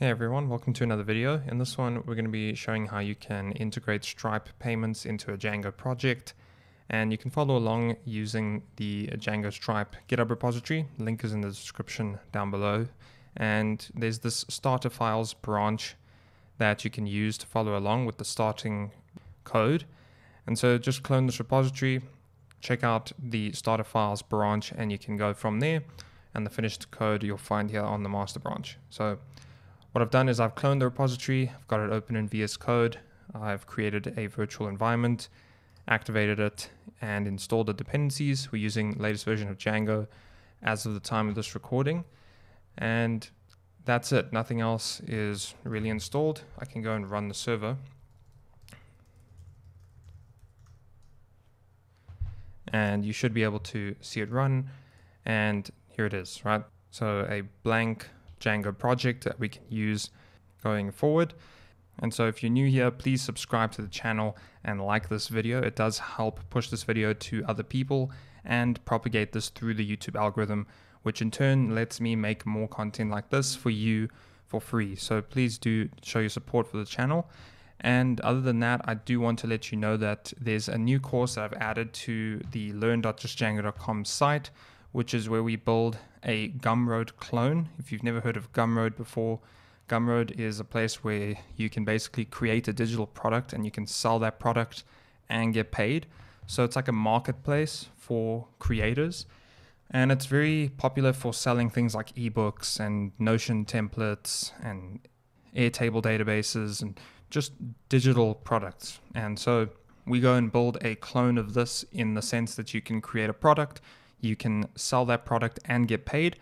Hey everyone, welcome to another video. In this one, we're going to be showing how you can integrate Stripe payments into a Django project, and you can follow along using the Django Stripe GitHub repository. Link is in the description down below. And there's this starter files branch that you can use to follow along with the starting code. And so just clone this repository, check out the starter files branch, and you can go from there, and the finished code you'll find here on the master branch. So what I've done is I've cloned the repository, I've got it open in VS Code, I've created a virtual environment, activated it, and installed the dependencies. We're using the latest version of Django as of the time of this recording. And that's it, nothing else is really installed. I can go and run the server. And you should be able to see it run, and here it is, right? So a blank Django project that we can use going forward. And so if you're new here, please subscribe to the channel and like this video. It does help push this video to other people and propagate this through the YouTube algorithm, which in turn lets me make more content like this for you for free. So please do show your support for the channel. And other than that, I do want to let you know that there's a new course that I've added to the learn.justdjango.com site, which is where we build a Gumroad clone. If you've never heard of Gumroad before, Gumroad is a place where you can basically create a digital product and you can sell that product and get paid. So it's like a marketplace for creators. And it's very popular for selling things like ebooks and Notion templates and Airtable databases and just digital products. And so we go and build a clone of this in the sense that you can create a product, you can sell that product and get paid.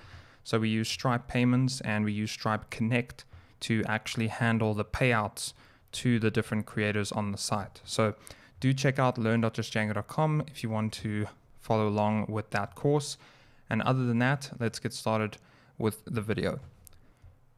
So we use Stripe payments and we use Stripe Connect to actually handle the payouts to the different creators on the site. So do check out learn.justdjango.com if you want to follow along with that course. And other than that, let's get started with the video.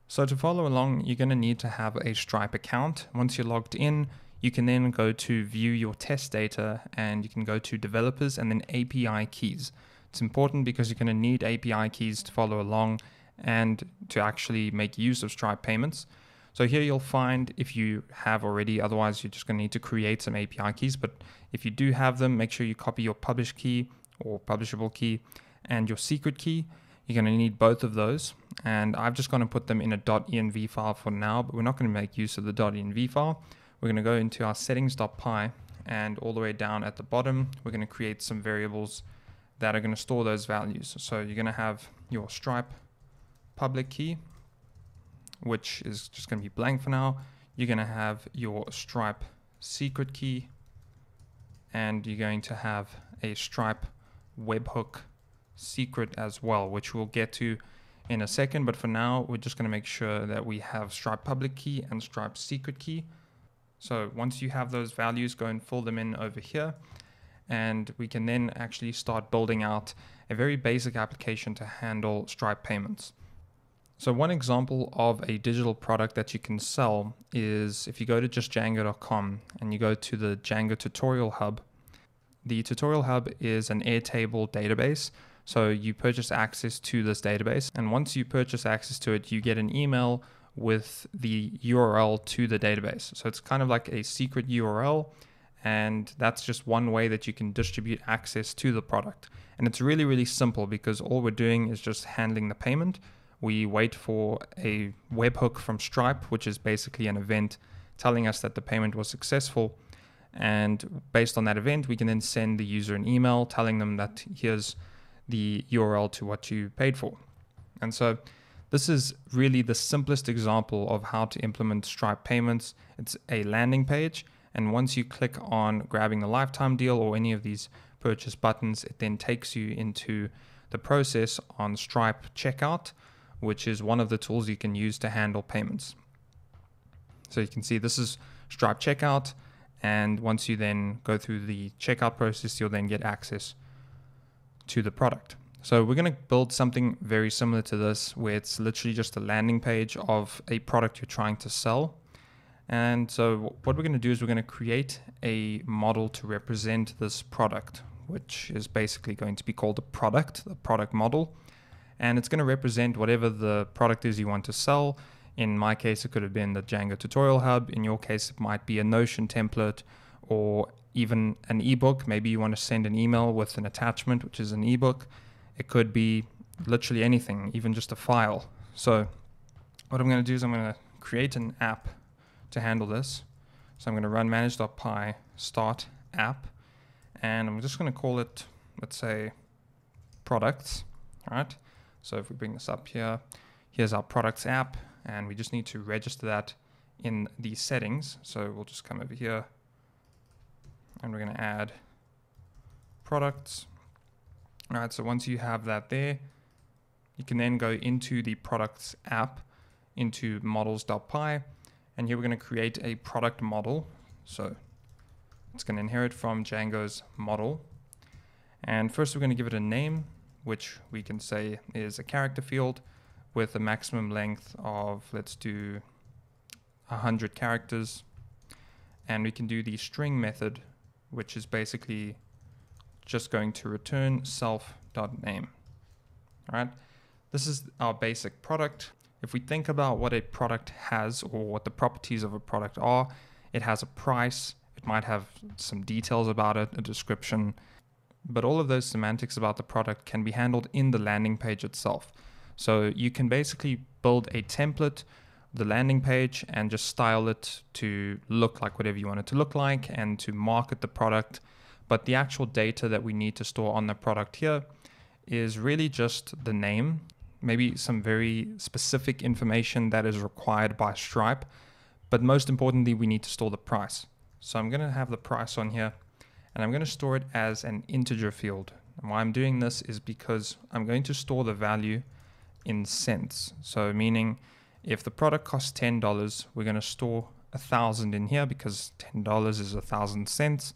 So to follow along, you're going to need to have a Stripe account. Once you're logged in, you can then go to view your test data and you can go to developers and then API keys. It's important because you're going to need API keys to follow along and to actually make use of Stripe payments. So here you'll find if you have already, otherwise you're just going to need to create some API keys. But if you do have them, make sure you copy your publish key or publishable key and your secret key. You're going to need both of those. And I've just gone and put them in a .env file for now, but we're not going to make use of the .env file. We're going to go into our settings.py and all the way down at the bottom, we're going to create some variables that are going to store those values. So you're going to have your Stripe public key, which is just going to be blank for now. You're going to have your Stripe secret key, and you're going to have a Stripe webhook secret as well, which we'll get to in a second. But for now, we're just going to make sure that we have Stripe public key and Stripe secret key. So once you have those values, go and fill them in over here. And we can then actually start building out a very basic application to handle Stripe payments. So one example of a digital product that you can sell is if you go to justdjango.com and you go to the Django Tutorial Hub. The Tutorial Hub is an Airtable database. So you purchase access to this database. And once you purchase access to it, you get an email with the URL to the database. So it's kind of like a secret URL. And that's just one way that you can distribute access to the product. And it's really, really simple because all we're doing is just handling the payment. We wait for a webhook from Stripe, which is basically an event telling us that the payment was successful. And based on that event, we can then send the user an email telling them that here's the URL to what you paid for. And so this is really the simplest example of how to implement Stripe payments. It's a landing page. And once you click on grabbing the lifetime deal or any of these purchase buttons, it then takes you into the process on Stripe Checkout, which is one of the tools you can use to handle payments. So you can see this is Stripe Checkout. And once you then go through the checkout process, you'll then get access to the product. So we're going to build something very similar to this, where it's literally just a landing page of a product you're trying to sell. And so what we're going to do is we're going to create a model to represent this product, which is basically going to be called the product model. And it's going to represent whatever the product is you want to sell. In my case, it could have been the Django tutorial hub. In your case, it might be a Notion template or even an ebook. Maybe you want to send an email with an attachment, which is an ebook. It could be literally anything, even just a file. So what I'm going to do is I'm going to create an app to handle this. So I'm going to run manage.py start app, and I'm just going to call it, let's say, products. All right. So if we bring this up here, here's our products app, and we just need to register that in the settings. So we'll just come over here and we're going to add products. All right. So once you have that there, you can then go into the products app, into models.py, and here we're going to create a product model. So it's going to inherit from Django's model. And first we're going to give it a name, which we can say is a character field with a maximum length of, let's do 100 characters. And we can do the string method, which is basically just going to return self.name. All right. This is our basic product. If we think about what a product has or what the properties of a product are, it has a price, it might have some details about it, a description, but all of those semantics about the product can be handled in the landing page itself. So you can basically build a template, the landing page, and just style it to look like whatever you want it to look like and to market the product. But the actual data that we need to store on the product here is really just the name, maybe some very specific information that is required by Stripe. But most importantly, we need to store the price. So I'm going to have the price on here, and I'm going to store it as an integer field. And why I'm doing this is because I'm going to store the value in cents. So meaning if the product costs $10, we're going to store 1,000 in here because $10 is 1,000 cents.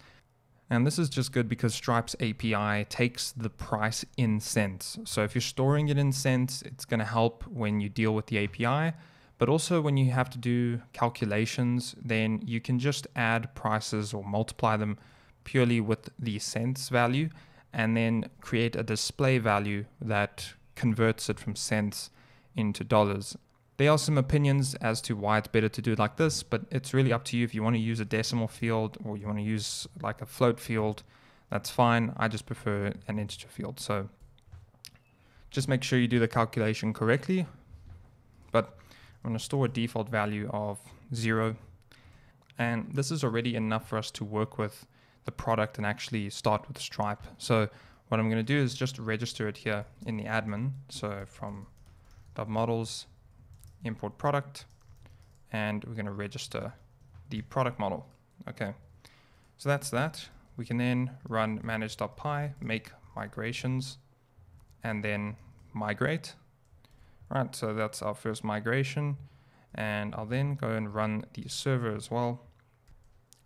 And this is just good because Stripe's API takes the price in cents. So if you're storing it in cents, it's going to help when you deal with the API, but also when you have to do calculations, then you can just add prices or multiply them purely with the cents value and then create a display value that converts it from cents into dollars. There are some opinions as to why it's better to do it like this, but it's really up to you. If you want to use a decimal field or you want to use like a float field, that's fine. I just prefer an integer field. So just make sure you do the calculation correctly, but I'm going to store a default value of 0. And this is already enough for us to work with the product and actually start with Stripe. So what I'm going to do is just register it here in the admin. So from .models, import product, and we're going to register the product model. Okay, so that's that. We can then run manage.py, make migrations, and then migrate. All right, so that's our first migration, and I'll then go and run the server as well.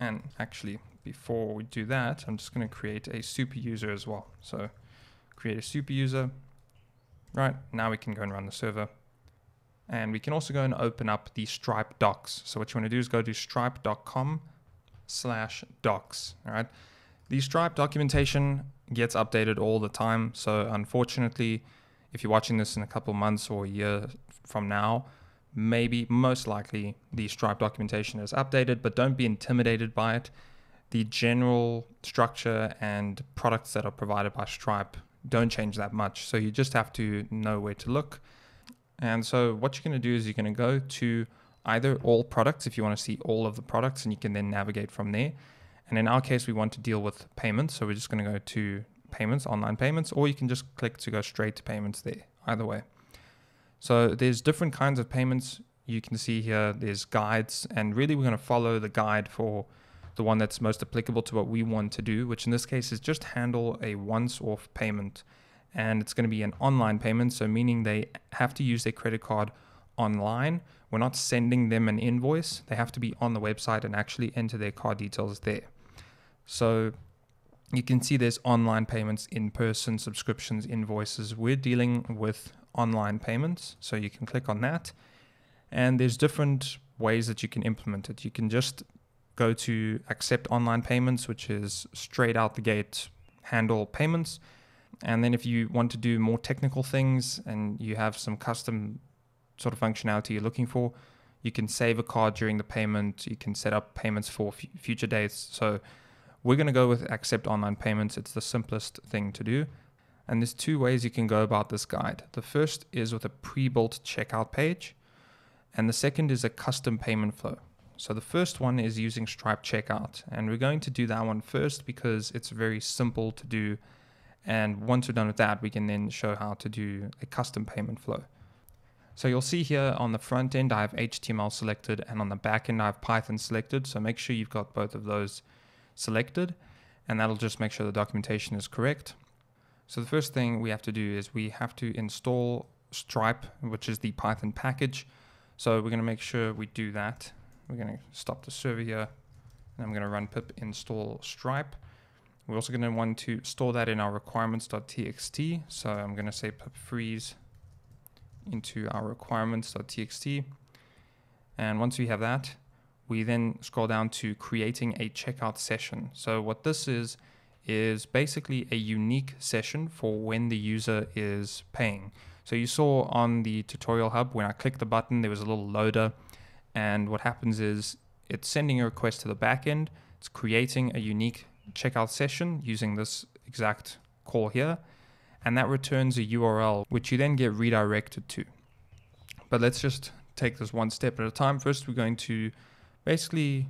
And actually, before we do that, I'm just going to create a super user as well. So create a super user. Right, now we can go and run the server. And we can also go and open up the Stripe docs. So what you want to do is go to stripe.com/docs. All right. The Stripe documentation gets updated all the time. So unfortunately, if you're watching this in a couple months or a year from now, maybe most likely the Stripe documentation is updated, but don't be intimidated by it. The general structure and products that are provided by Stripe don't change that much. So you just have to know where to look. And so what you're going to do is you're going to go to either all products if you want to see all of the products, and you can then navigate from there. And in our case, we want to deal with payments. So we're just going to go to payments, online payments, or you can just click to go straight to payments there, either way. So there's different kinds of payments. You can see here, there's guides, and really we're going to follow the guide for the one that's most applicable to what we want to do, which in this case is just handle a once-off payment. And it's going to be an online payment, so meaning they have to use their credit card online. We're not sending them an invoice. They have to be on the website and actually enter their card details there. So you can see there's online payments, in-person, subscriptions, invoices. We're dealing with online payments, so you can click on that. And there's different ways that you can implement it. You can just go to accept online payments, which is straight out the gate, handle payments. And then if you want to do more technical things and you have some custom sort of functionality you're looking for. You can save a card during the payment. You can set up payments for future dates. So we're going to go with accept online payments. It's the simplest thing to do. And there's two ways you can go about this guide. The first is with a pre-built checkout page. And the second is a custom payment flow. So the first one is using Stripe Checkout. And we're going to do that one first because it's very simple to do. And once we're done with that, we can then show how to do a custom payment flow. So you'll see here on the front end, I have HTML selected, and on the back end, I have Python selected. So make sure you've got both of those selected, and that'll just make sure the documentation is correct. So the first thing we have to do is we have to install Stripe, which is the Python package. So we're going to make sure we do that. We're going to stop the server here, and I'm going to run pip install Stripe. We're also going to want to store that in our requirements.txt. So I'm going to say pip freeze into our requirements.txt. And once we have that, we then scroll down to creating a checkout session. So what this is basically a unique session for when the user is paying. So you saw on the tutorial hub, when I clicked the button, there was a little loader. And what happens is it's sending a request to the backend. It's creating a unique checkout session using this exact call here. And that returns a URL, which you then get redirected to. But let's just take this one step at a time. First, we're going to basically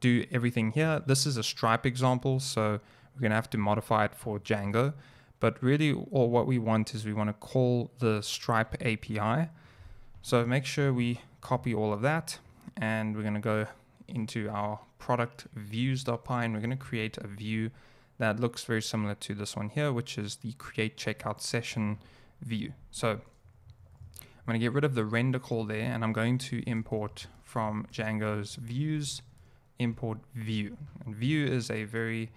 do everything here. This is a Stripe example, so we're going to have to modify it for Django. But really, all what we want is we want to call the Stripe API. So make sure we copy all of that. And we're going to go into our product views.py, and we're going to create a view that looks very similar to this one here, which is the create checkout session view. So I'm going to get rid of the render call there, and I'm going to import from Django's views, import view. And view is a very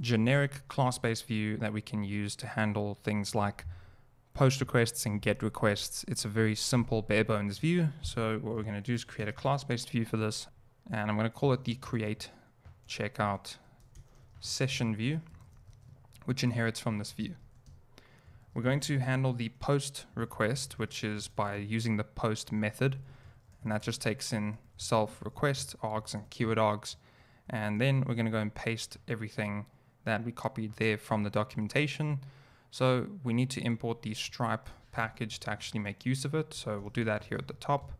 generic class-based view that we can use to handle things like post requests and get requests. It's a very simple bare bones view. So what we're going to do is create a class-based view for this. And I'm going to call it the create checkout session view, which inherits from this view. We're going to handle the post request, which is by using the post method. And that just takes in self request args and keyword args. And then we're going to go and paste everything that we copied there from the documentation. So we need to import the Stripe package to actually make use of it. So we'll do that here at the top.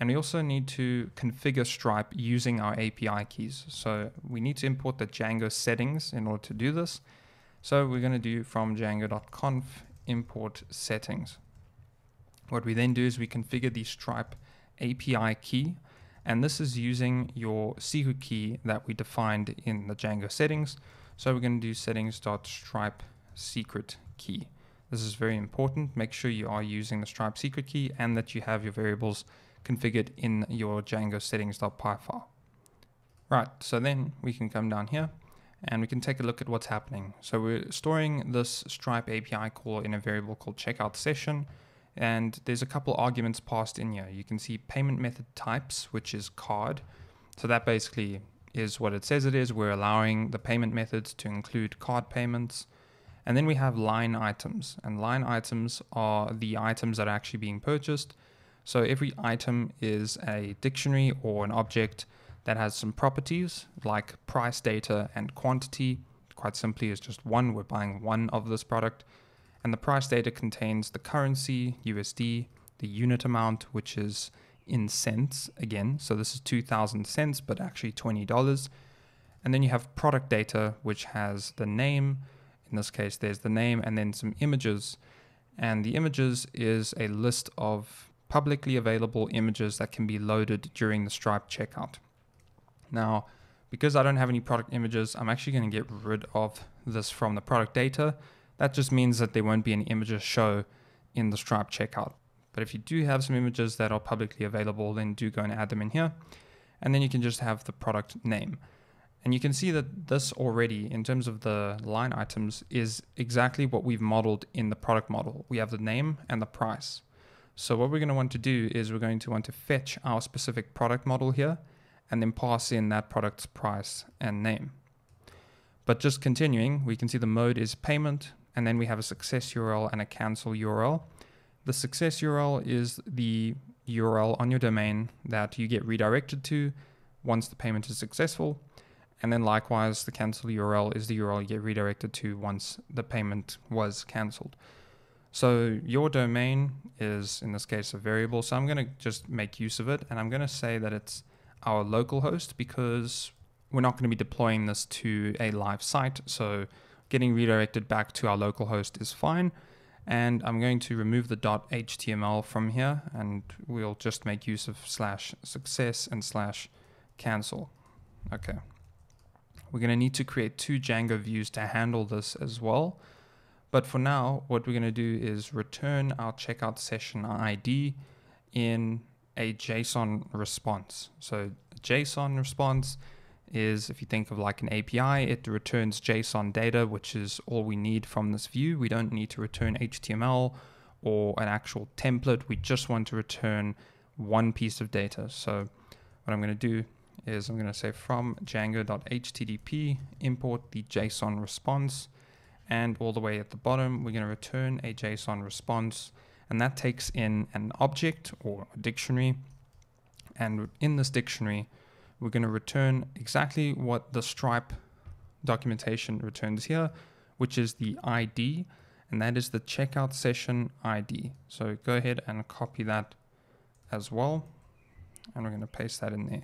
And we also need to configure Stripe using our API keys. So we need to import the Django settings in order to do this. So we're going to do from django.conf import settings. What we then do is we configure the Stripe API key. And this is using your secret key that we defined in the Django settings. So we're going to do settings.stripe secret key. This is very important. Make sure you are using the Stripe secret key and that you have your variables configured in your Django settings.py file. Right, so then we can come down here and we can take a look at what's happening. So we're storing this Stripe API call in a variable called checkout session, and there's a couple arguments passed in here. You can see payment method types, which is card. So that basically is what it says it is. We're allowing the payment methods to include card payments. And then we have line items, and line items are the items that are actually being purchased. So every item is a dictionary or an object that has some properties like price data and quantity. Quite simply is just one, we're buying one of this product. And the price data contains the currency, USD, the unit amount, which is in cents again. So this is 2,000 cents, but actually $20. And then you have product data, which has the name. In this case, there's the name and then some images. And the images is a list of publicly available images that can be loaded during the Stripe checkout. Now, because I don't have any product images, I'm actually going to get rid of this from the product data. That just means that there won't be any images show in the Stripe checkout. But if you do have some images that are publicly available, then do go and add them in here. And then you can just have the product name. And you can see that this already, in terms of the line items, is exactly what we've modeled in the product model. We have the name and the price. So what we're going to want to do is we're going to want to fetch our specific product model here and then pass in that product's price and name. But just continuing, we can see the mode is payment, and then we have a success URL and a cancel URL. The success URL is the URL on your domain that you get redirected to once the payment is successful. And then likewise, the cancel URL is the URL you get redirected to once the payment was canceled. So your domain is, in this case, a variable. So I'm going to just make use of it. And I'm going to say that it's our localhost because we're not going to be deploying this to a live site. So getting redirected back to our localhost is fine. And I'm going to remove the .html from here, and we'll just make use of /success and /cancel. Okay. We're going to need to create two Django views to handle this as well. But for now, what we're going to do is return our checkout session ID in a JSON response. So JSON response is, if you think of like an API, it returns JSON data, which is all we need from this view. We don't need to return HTML or an actual template. We just want to return one piece of data. So what I'm going to do is I'm going to say from django.http, import the JSON response. And all the way at the bottom, we're going to return a JSON response. And that takes in an object or a dictionary. And in this dictionary, we're going to return exactly what the Stripe documentation returns here, which is the ID, and that is the checkout session ID. So go ahead and copy that as well. And we're going to paste that in there.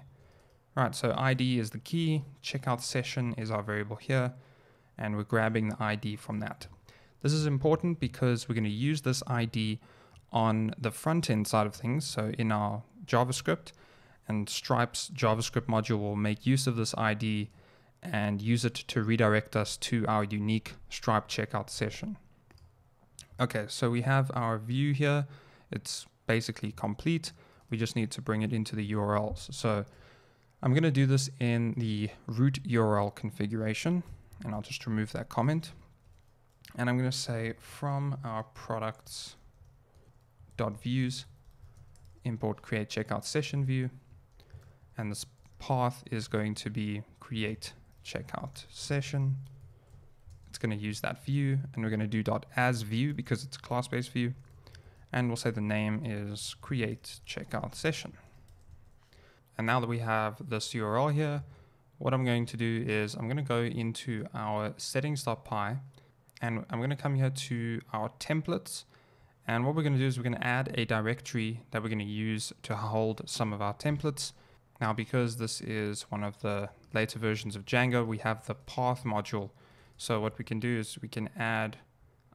All right, so ID is the key, checkout session is our variable here, and we're grabbing the ID from that. This is important because we're going to use this ID on the front end side of things, so in our JavaScript, and Stripe's JavaScript module will make use of this ID and use it to redirect us to our unique Stripe checkout session. Okay, so we have our view here. It's basically complete. We just need to bring it into the URLs. So I'm going to do this in the root URL configuration, and I'll just remove that comment. And I'm going to say from our products.views, import create checkout session view. And this path is going to be create checkout session. It's going to use that view, and we're going to do .asView because it's a class-based view. And we'll say the name is create checkout session. And now that we have this URL here, what I'm going to do is I'm going to go into our settings.py, and I'm going to come here to our templates. And what we're going to do is we're going to add a directory that we're going to use to hold some of our templates. Now, because this is one of the later versions of Django, we have the path module. So what we can do is we can add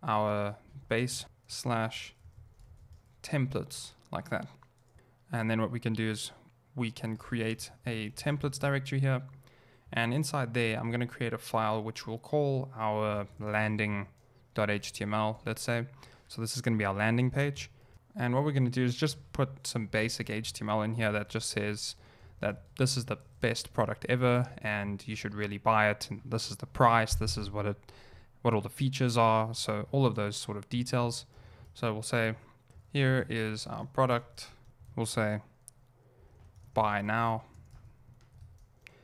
our base /templates like that. And then what we can do is we can create a templates directory here. And inside there, I'm going to create a file which we'll call our landing.html, let's say. So this is going to be our landing page. And what we're going to do is just put some basic HTML in here that just says that this is the best product ever and you should really buy it. And this is the price. This is what all the features are. So all of those sort of details. So we'll say, here is our product. We'll say, buy now.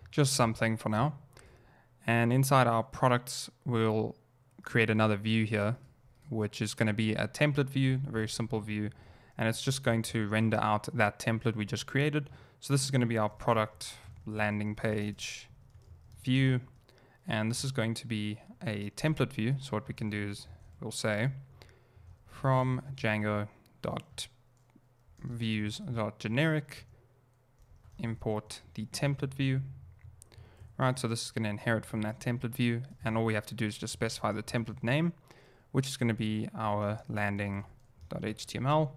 Just something for now. And inside our products, we'll create another view here, which is going to be a template view, a very simple view. And it's just going to render out that template we just created. So this is going to be our product landing page view. And this is going to be a template view. So what we can do is we'll say from Django.views.generic, import the template view. All right, so this is going to inherit from that template view. And all we have to do is just specify the template name, which is going to be our landing.html.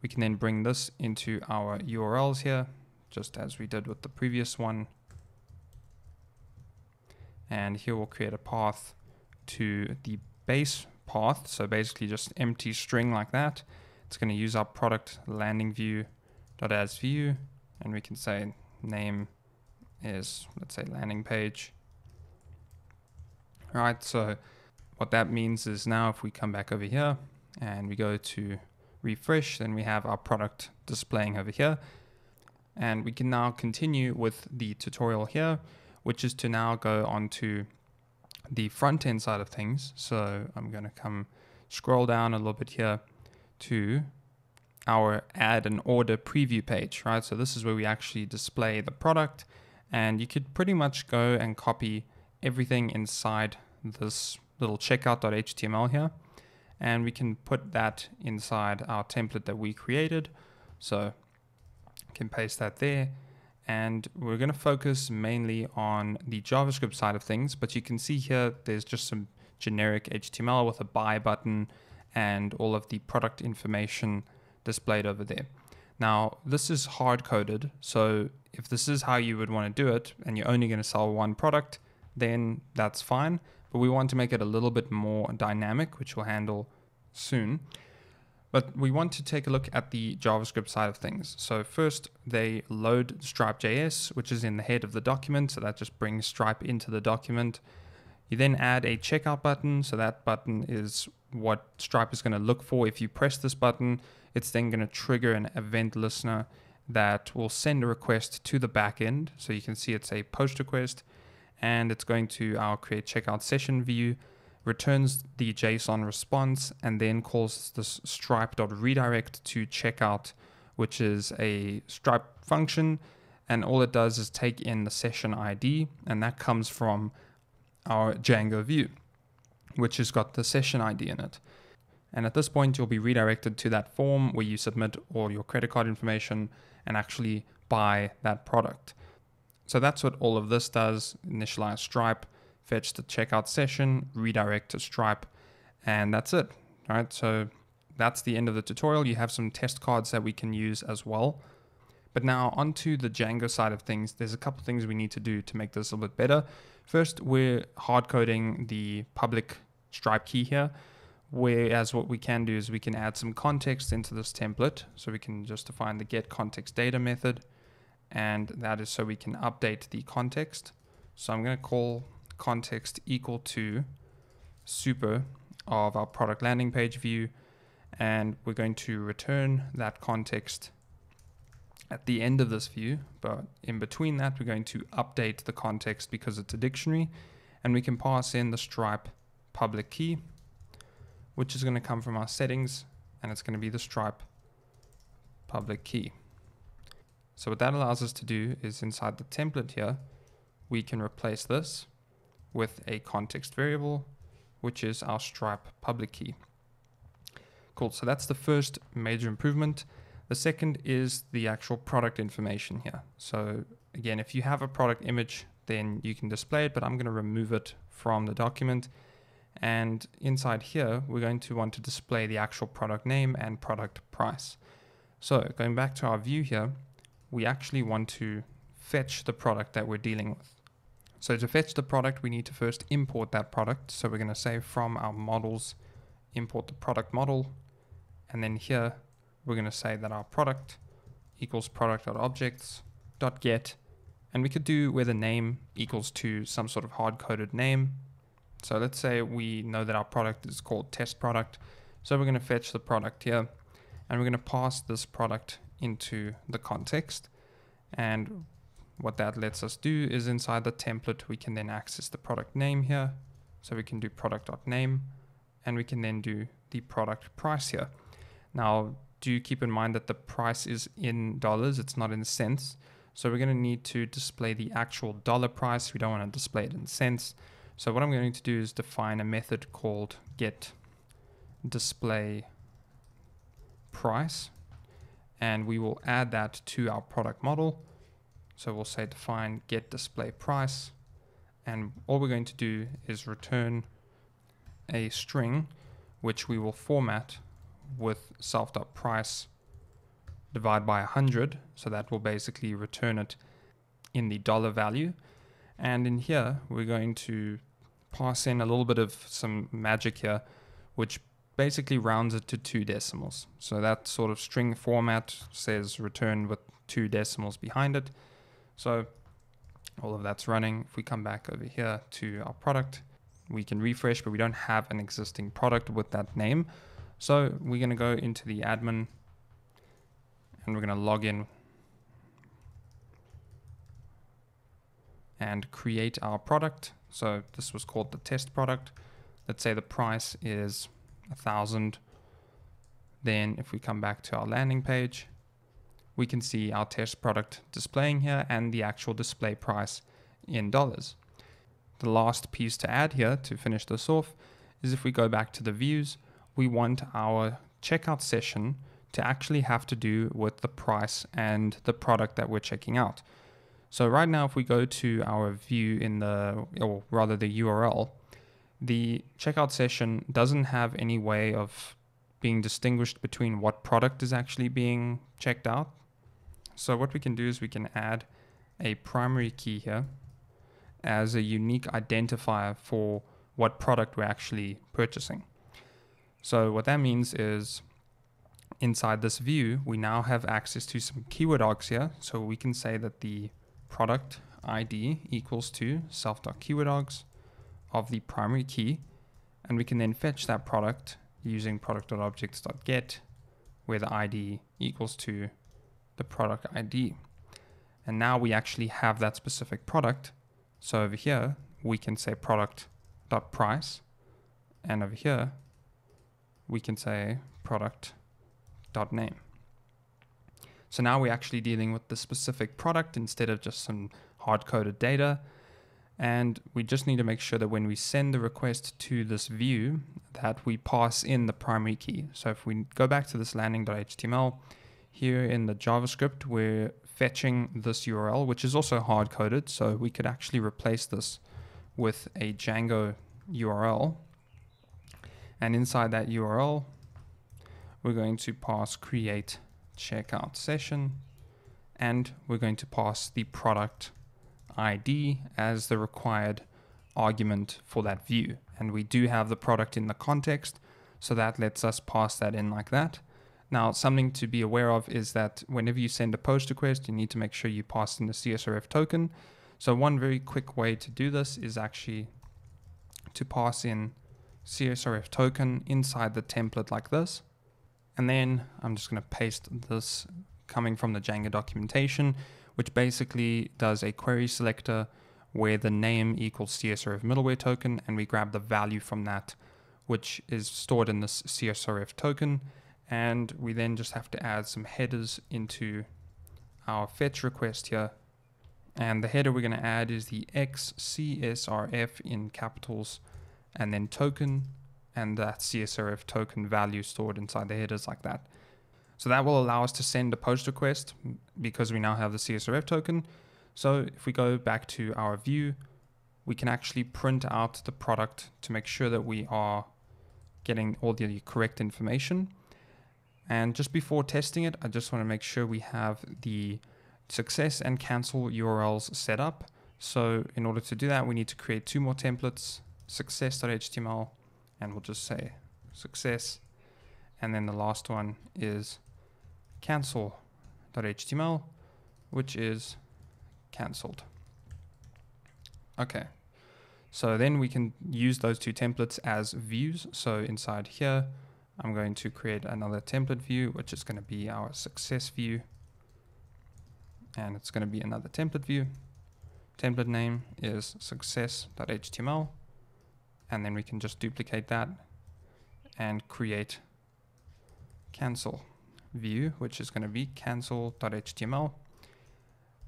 We can then bring this into our URLs here, just as we did with the previous one. And here we'll create a path to the base path. So basically just empty string like that. It's going to use our product landing view.asView. And we can say name is, let's say, landing page. All right, so what that means is now if we come back over here and we go to refresh, then we have our product displaying over here. And we can now continue with the tutorial here, which is to now go onto the front end side of things. So I'm going to come scroll down a little bit here to our add an order preview page, right? So this is where we actually display the product, and you could pretty much go and copy everything inside this little checkout.html here. And we can put that inside our template that we created. So we can paste that there. And we're going to focus mainly on the JavaScript side of things, but you can see here there's just some generic HTML with a buy button and all of the product information displayed over there. Now, this is hard-coded, so if this is how you would want to do it and you're only going to sell one product, then that's fine. But we want to make it a little bit more dynamic, which we'll handle soon. But we want to take a look at the JavaScript side of things. So first, they load Stripe.js, which is in the head of the document. So that just brings Stripe into the document. You then add a checkout button. So that button is what Stripe is going to look for. If you press this button, it's then going to trigger an event listener that will send a request to the backend. So you can see it's a post request, and it's going to our create checkout session view, returns the JSON response, and then calls this stripe.redirect to checkout, which is a Stripe function. And all it does is take in the session ID, and that comes from our Django view, which has got the session ID in it. And at this point, you'll be redirected to that form where you submit all your credit card information and actually buy that product. So that's what all of this does: initialize Stripe, fetch the checkout session, redirect to Stripe, and that's it. All right, so that's the end of the tutorial. You have some test cards that we can use as well. But now onto the Django side of things, there's a couple of things we need to do to make this a little bit better. First, we're hard coding the public Stripe key here, whereas what we can do is we can add some context into this template. So we can just define the get context data method, and that is so we can update the context. So I'm going to call context equal to super of our product landing page view, and we're going to return that context at the end of this view. But in between that, we're going to update the context because it's a dictionary, and we can pass in the Stripe public key, which is going to come from our settings, and it's going to be the Stripe public key. So what that allows us to do is inside the template here, we can replace this with a context variable, which is our Stripe public key. Cool, so that's the first major improvement. The second is the actual product information here. So again, if you have a product image, then you can display it, but I'm going to remove it from the document. And inside here, we're going to want to display the actual product name and product price. So going back to our view here, we actually want to fetch the product that we're dealing with. So to fetch the product, we need to first import that product. So we're going to say from our models, import the product model. And then here, we're going to say that our product equals product.objects.get. And we could do where the name equals to some sort of hard-coded name. So let's say we know that our product is called test product. So we're going to fetch the product here, and we're going to pass this product into the context. And what that lets us do is inside the template, we can then access the product name here. So we can do product.name, and we can then do the product price here. Now, do keep in mind that the price is in dollars, it's not in cents. So we're going to need to display the actual dollar price. We don't want to display it in cents. So what I'm going to do is define a method called get display price, and we will add that to our product model. So we'll say define get display price, and all we're going to do is return a string, which we will format with self.price divided by 100. So that will basically return it in the dollar value. And in here, we're going to pass in a little bit of some magic here, which basically rounds it to 2 decimals. So that sort of string format says return with 2 decimals behind it. So all of that's running. If we come back over here to our product, we can refresh, but we don't have an existing product with that name. So we're going to go into the admin, and we're going to log in and create our product. So this was called the test product. Let's say the price is 1,000. Then if we come back to our landing page, we can see our test product displaying here and the actual display price in dollars. The last piece to add here to finish this off is if we go back to the views, we want our checkout session to actually have to do with the price and the product that we're checking out. So right now, if we go to our view in the, or rather the URL, the checkout session doesn't have any way of being distinguished between what product is actually being checked out. So what we can do is we can add a primary key here as a unique identifier for what product we're actually purchasing. So what that means is inside this view, we now have access to some keyword args here. So we can say that the product ID equals to self.keywordargs of the primary key. And we can then fetch that product using product.objects.get where the ID equals to the product ID. And now we actually have that specific product. So over here, we can say product.price. And over here, we can say product.name. So now we're actually dealing with the specific product instead of just some hard-coded data. And we just need to make sure that when we send the request to this view that we pass in the primary key. So if we go back to this landing.html, here in the JavaScript, we're fetching this URL, which is also hard-coded. So we could actually replace this with a Django URL. And inside that URL, we're going to pass create checkout session, and we're going to pass the product ID as the required argument for that view. And we do have the product in the context, so that lets us pass that in like that. Now, something to be aware of is that whenever you send a post request, you need to make sure you pass in the CSRF token. So one very quick way to do this is actually to pass in CSRF token inside the template like this. And then I'm just going to paste this coming from the Django documentation, which basically does a query selector where the name equals CSRF middleware token, and we grab the value from that, which is stored in this CSRF token. And we then just have to add some headers into our fetch request here. And the header we're going to add is the XCSRF in capitals and then token, and that CSRF token value stored inside the headers like that. So that will allow us to send a post request because we now have the CSRF token. So if we go back to our view, we can actually print out the product to make sure that we are getting all the correct information. And just before testing it, I just want to make sure we have the success and cancel URLs set up. So in order to do that, we need to create two more templates, success.html, and we'll just say success. And then the last one is cancel.html, which is canceled. Okay, so then we can use those two templates as views. So inside here, I'm going to create another template view, which is going to be our success view. And it's going to be another template view. Template name is success.html. And then we can just duplicate that and create cancel view, which is going to be cancel.html.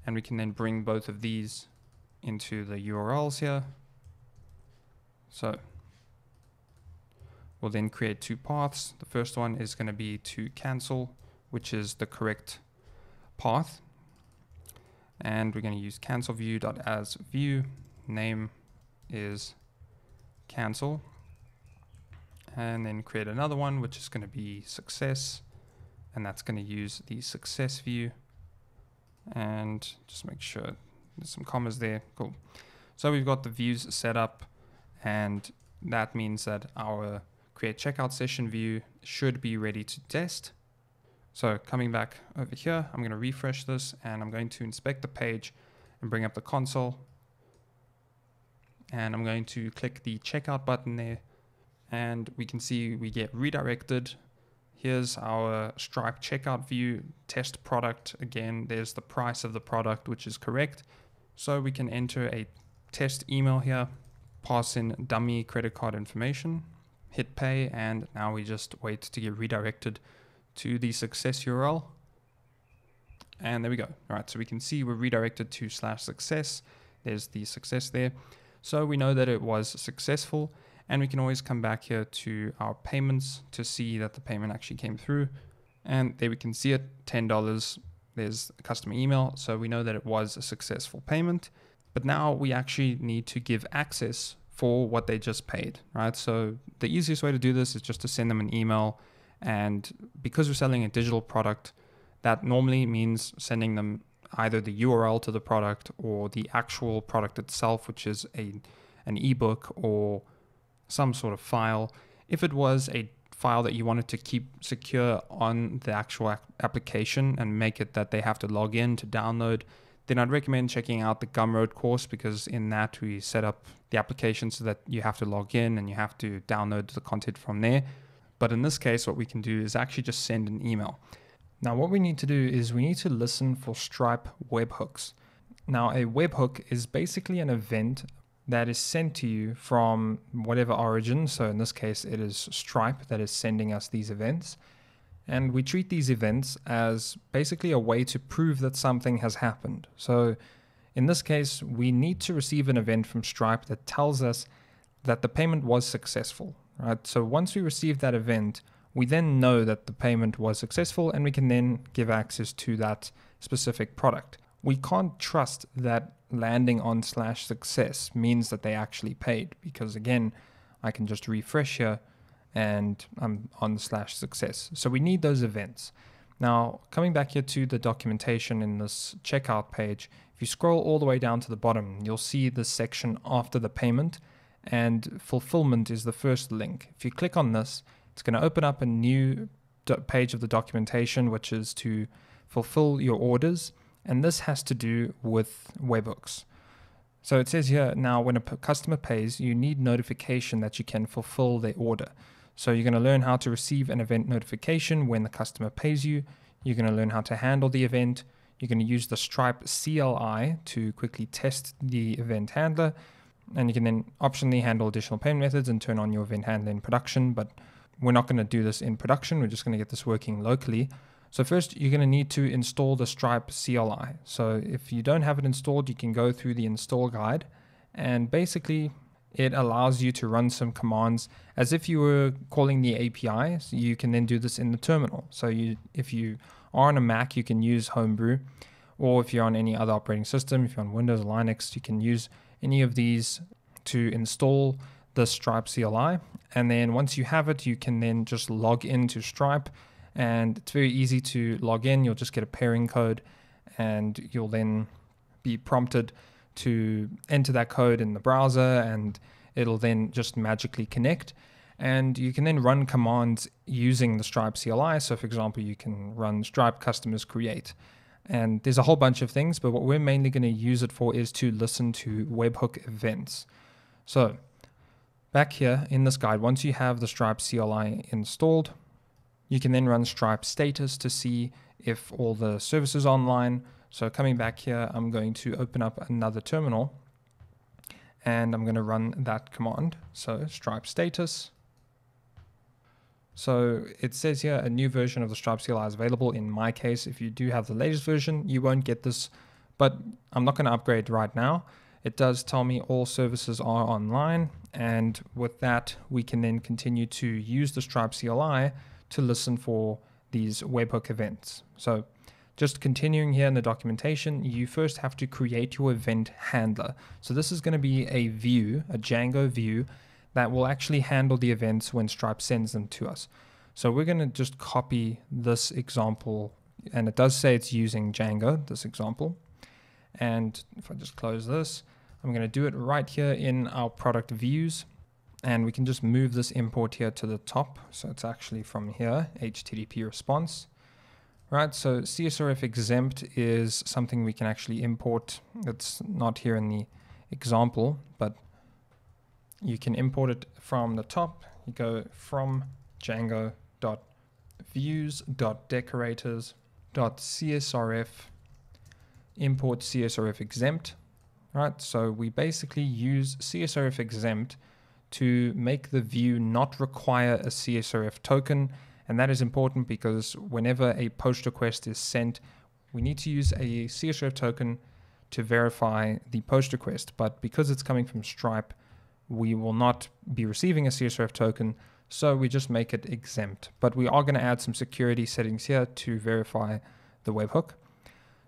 And we can then bring both of these into the URLs here. So we'll then create two paths. The first one is going to be to cancel, which is the correct path. And we're going to use cancel view.asView. Name is cancel, and then create another one which is going to be success, and that's going to use the success view. And just make sure there's some commas there. Cool. So we've got the views set up, and that means that our create checkout session view should be ready to test. So coming back over here, I'm going to refresh this, and I'm going to inspect the page and bring up the console. And I'm going to click the checkout button there, and we can see we get redirected. Here's our Stripe checkout view, test product. Again, there's the price of the product, which is correct. So we can enter a test email here, pass in dummy credit card information, hit pay, and now we just wait to get redirected to the success URL. And there we go. All right, so we can see we're redirected to /success. There's the success there. So we know that it was successful, and we can always come back here to our payments to see that the payment actually came through. And there we can see it, $10. There's a customer email. So we know that it was a successful payment, but now we actually need to give access for what they just paid, right? So the easiest way to do this is just to send them an email. And because we're selling a digital product, that normally means sending them either the URL to the product or the actual product itself, which is an ebook or some sort of file. If it was a file that you wanted to keep secure on the actual application and make it that they have to log in to download, then I'd recommend checking out the Gumroad course, because in that we set up the application so that you have to log in and you have to download the content from there. But in this case, what we can do is actually just send an email. Now, what we need to do is we need to listen for Stripe webhooks. Now, a webhook is basically an event that is sent to you from whatever origin. So in this case, it is Stripe that is sending us these events. And we treat these events as basically a way to prove that something has happened. So in this case, we need to receive an event from Stripe that tells us that the payment was successful, right? So once we receive that event, we then know that the payment was successful, and we can then give access to that specific product. We can't trust that landing on /success means that they actually paid, because again, I can just refresh here and I'm on /success. So we need those events. Now, coming back here to the documentation in this checkout page, if you scroll all the way down to the bottom, you'll see the section after the payment, and fulfillment is the first link. If you click on this, it's going to open up a new page of the documentation, which is to fulfill your orders. And this has to do with webhooks. So it says here, now when a customer pays, you need notification that you can fulfill their order. So you're going to learn how to receive an event notification when the customer pays you. You're going to learn how to handle the event. You're going to use the Stripe CLI to quickly test the event handler. And you can then optionally handle additional payment methods and turn on your event handler in production. But we're not going to do this in production. We're just going to get this working locally. So first, you're going to need to install the Stripe CLI. So if you don't have it installed, you can go through the install guide. And basically, it allows you to run some commands as if you were calling the API. So you can then do this in the terminal. So if you are on a Mac, you can use Homebrew. Or if you're on any other operating system, if you're on Windows or Linux, you can use any of these to install the Stripe CLI. And then once you have it, you can then just log into Stripe, and it's very easy to log in. You'll just get a pairing code, and you'll then be prompted to enter that code in the browser, and it'll then just magically connect. And you can then run commands using the Stripe CLI. So for example, you can run Stripe customers create, and there's a whole bunch of things, but what we're mainly going to use it for is to listen to webhook events. So back here in this guide, once you have the Stripe CLI installed, you can then run Stripe status to see if all the service is online. So coming back here, I'm going to open up another terminal, and I'm going to run that command. So Stripe status. So it says here a new version of the Stripe CLI is available. In my case, if you do have the latest version, you won't get this, but I'm not going to upgrade right now. It does tell me all services are online, and with that, we can then continue to use the Stripe CLI to listen for these webhook events. So just continuing here in the documentation, you first have to create your event handler. So this is going to be a view, a Django view, that will actually handle the events when Stripe sends them to us. So we're going to just copy this example, and it does say it's using Django, this example. And if I just close this, I'm going to do it right here in our product views, and we can just move this import here to the top. So it's actually from here, HTTP response, right? So CSRF exempt is something we can actually import. It's not here in the example, but you can import it from the top. You go from django.views.decorators.csrf, import CSRF exempt. Right, so we basically use CSRF exempt to make the view not require a CSRF token And that is important because whenever a post request is sent, we need to use a CSRF token to verify the post request. But because it's coming from Stripe, we will not be receiving a CSRF token, so we just make it exempt. But we are going to add some security settings here to verify the webhook.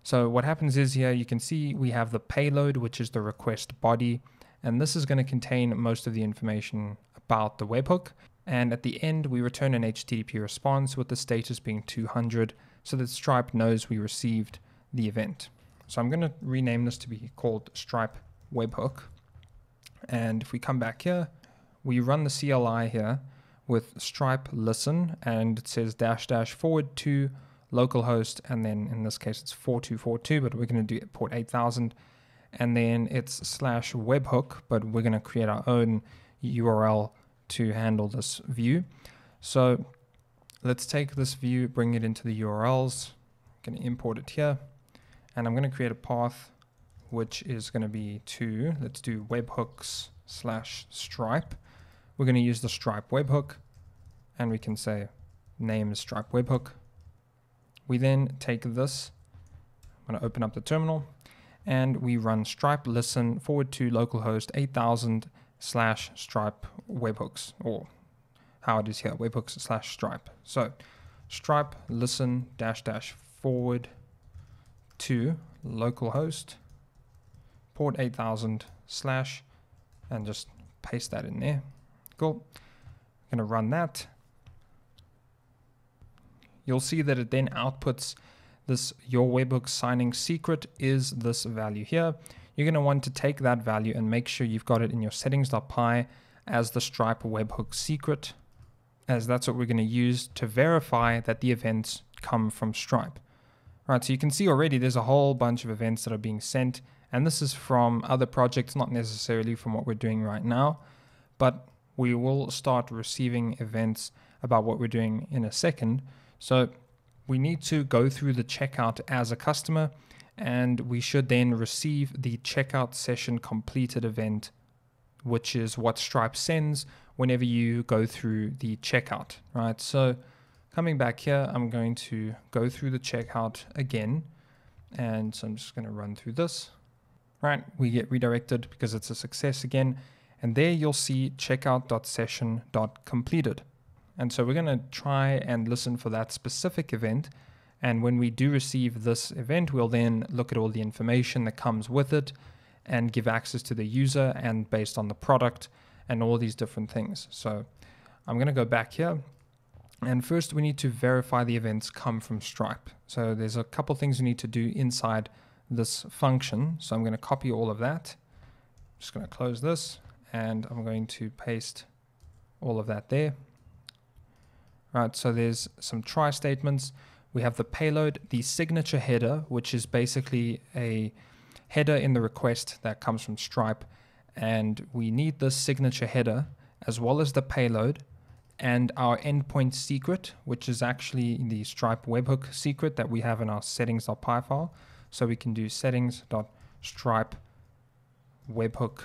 So what happens is here, you can see we have the payload, which is the request body, and this is going to contain most of the information about the webhook. And at the end, we return an HTTP response with the status being 200, so that Stripe knows we received the event. So I'm going to rename this to be called Stripe Webhook. And if we come back here, we run the CLI here with Stripe listen, and it says --//forward to localhost, and then in this case it's 4242, but we're going to do port 8000, and then it's /webhook, but we're going to create our own URL to handle this view. So let's take this view, bring it into the URLs. I'm going to import it here, and I'm going to create a path which is going to be to, let's do webhooks /Stripe. We're going to use the Stripe webhook, and we can say name is Stripe webhook. We then take this, I'm going to open up the terminal, and we run Stripe listen //forward to localhost 8000 /Stripe webhooks, or how it is here, webhooks /Stripe. So Stripe listen --//forward to localhost port 8000 / and just paste that in there. Cool. I'm going to run that. You'll see that it then outputs this your webhook signing secret is this value here. You're going to want to take that value and make sure you've got it in your settings.py as the Stripe webhook secret, as that's what we're going to use to verify that the events come from Stripe. All right, so you can see already there's a whole bunch of events that are being sent, and this is from other projects, not necessarily from what we're doing right now, but we will start receiving events about what we're doing in a second. So we need to go through the checkout as a customer, and we should then receive the checkout session completed event, which is what Stripe sends whenever you go through the checkout, right? So coming back here, I'm going to go through the checkout again. And so I'm just going to run through this. Right, we get redirected because it's a success again. And there you'll see checkout.session.completed. And so we're going to try and listen for that specific event. And when we do receive this event, we'll then look at all the information that comes with it and give access to the user and based on the product and all these different things. So I'm going to go back here. And first we need to verify the events come from Stripe. So there's a couple things we need to do inside this function. So I'm going to copy all of that. I'm just going to close this, and I'm going to paste all of that there. All right, so there's some try statements. We have the payload, the signature header, which is basically a header in the request that comes from Stripe. And we need this signature header as well as the payload and our endpoint secret, which is actually the Stripe webhook secret that we have in our settings.py file. So we can do settings.stripe webhook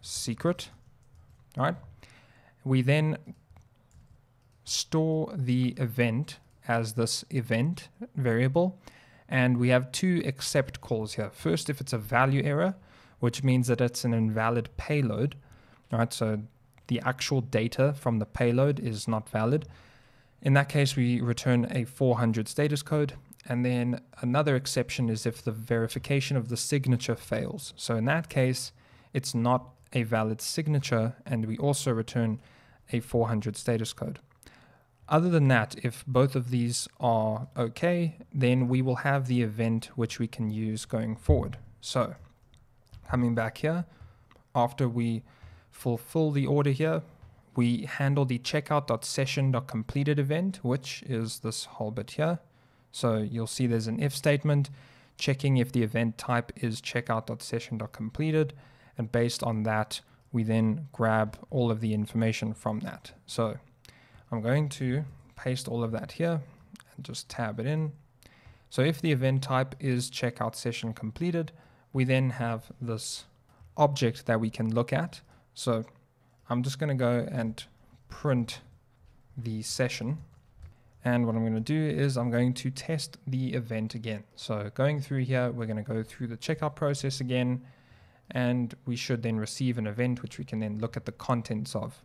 secret. All right. We then store the event as this event variable, and we have two except calls here. First, if it's a value error, which means that it's an invalid payload. All right. So the actual data from the payload is not valid. In that case, we return a 400 status code. And then another exception is if the verification of the signature fails. So in that case, it's not a valid signature, and we also return a 400 status code. Other than that, if both of these are okay, then we will have the event which we can use going forward. So coming back here, after we fulfill the order here, we handle the checkout.session.completed event, which is this whole bit here. So you'll see there's an if statement checking if the event type is checkout.session.completed, and based on that, we then grab all of the information from that. So I'm going to paste all of that here and just tab it in. So if the event type is checkout session completed, we then have this object that we can look at. So I'm just going to go and print the session. And what I'm going to do is I'm going to test the event again. So going through here, we're going to go through the checkout process again, and we should then receive an event, which we can then look at the contents of.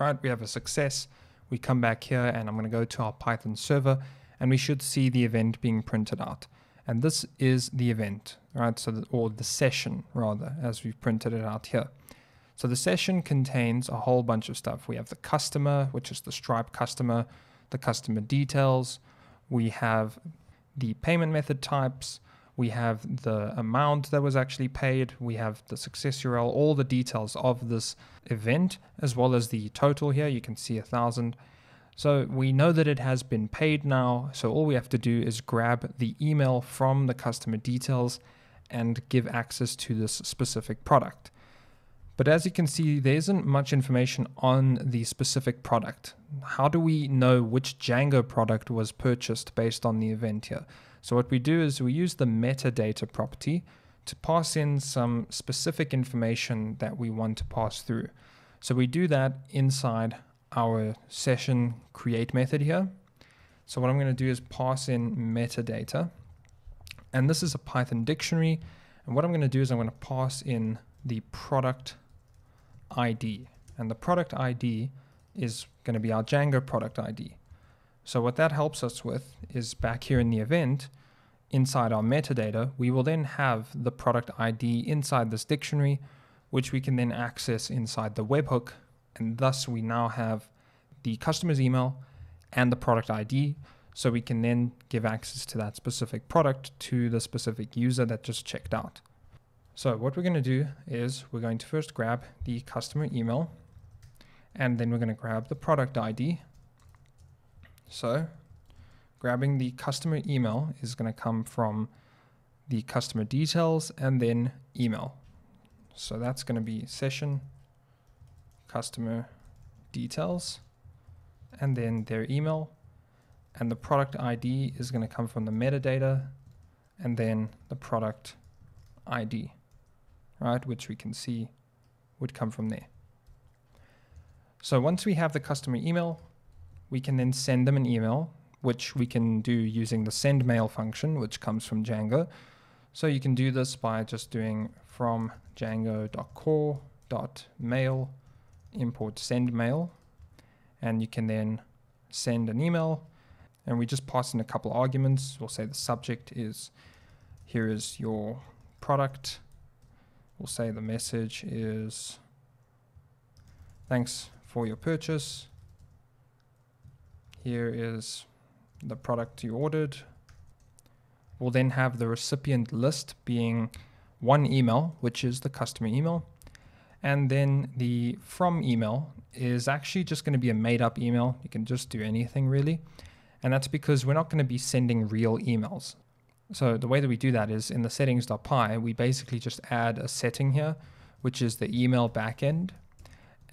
Right, we have a success. We come back here and I'm going to go to our Python server, and we should see the event being printed out. And this is the event, right? So or the session rather, as we've printed it out here. So the session contains a whole bunch of stuff. We have the customer, which is the Stripe customer, the customer details. We have the payment method types. We have the amount that was actually paid. We have the success URL, all the details of this event, as well as the total here. You can see 1,000. So we know that it has been paid now. So all we have to do is grab the email from the customer details and give access to this specific product. But as you can see, there isn't much information on the specific product. How do we know which Django product was purchased based on the event here? So what we do is we use the metadata property to pass in some specific information that we want to pass through. So we do that inside our session create method here. So what I'm going to do is pass in metadata, and this is a Python dictionary. And what I'm going to do is I'm going to pass in the product ID, and the product ID is going to be our Django product ID. So what that helps us with is back here in the event, inside our metadata, we will then have the product ID inside this dictionary, which we can then access inside the webhook. And thus we now have the customer's email and the product ID. So we can then give access to that specific product to the specific user that just checked out. So what we're going to do is we're going to first grab the customer email, and then we're going to grab the product ID. So grabbing the customer email is going to come from the customer details and then email. So that's going to be session, customer details, and then their email. And the product ID is going to come from the metadata and then the product ID, right? Which we can see would come from there. So once we have the customer email, we can then send them an email, which we can do using the send mail function, which comes from Django. So you can do this by just doing from django.core.mail import send mail, and you can then send an email, and we just pass in a couple arguments. We'll say the subject is, here is your product. We'll say the message is, thanks for your purchase. Here is the product you ordered. We'll then have the recipient list being one email, which is the customer email. And then the from email is actually just going to be a made up email. You can just do anything really. And that's because we're not going to be sending real emails. So the way that we do that is in the settings.py, we basically just add a setting here, which is the email backend.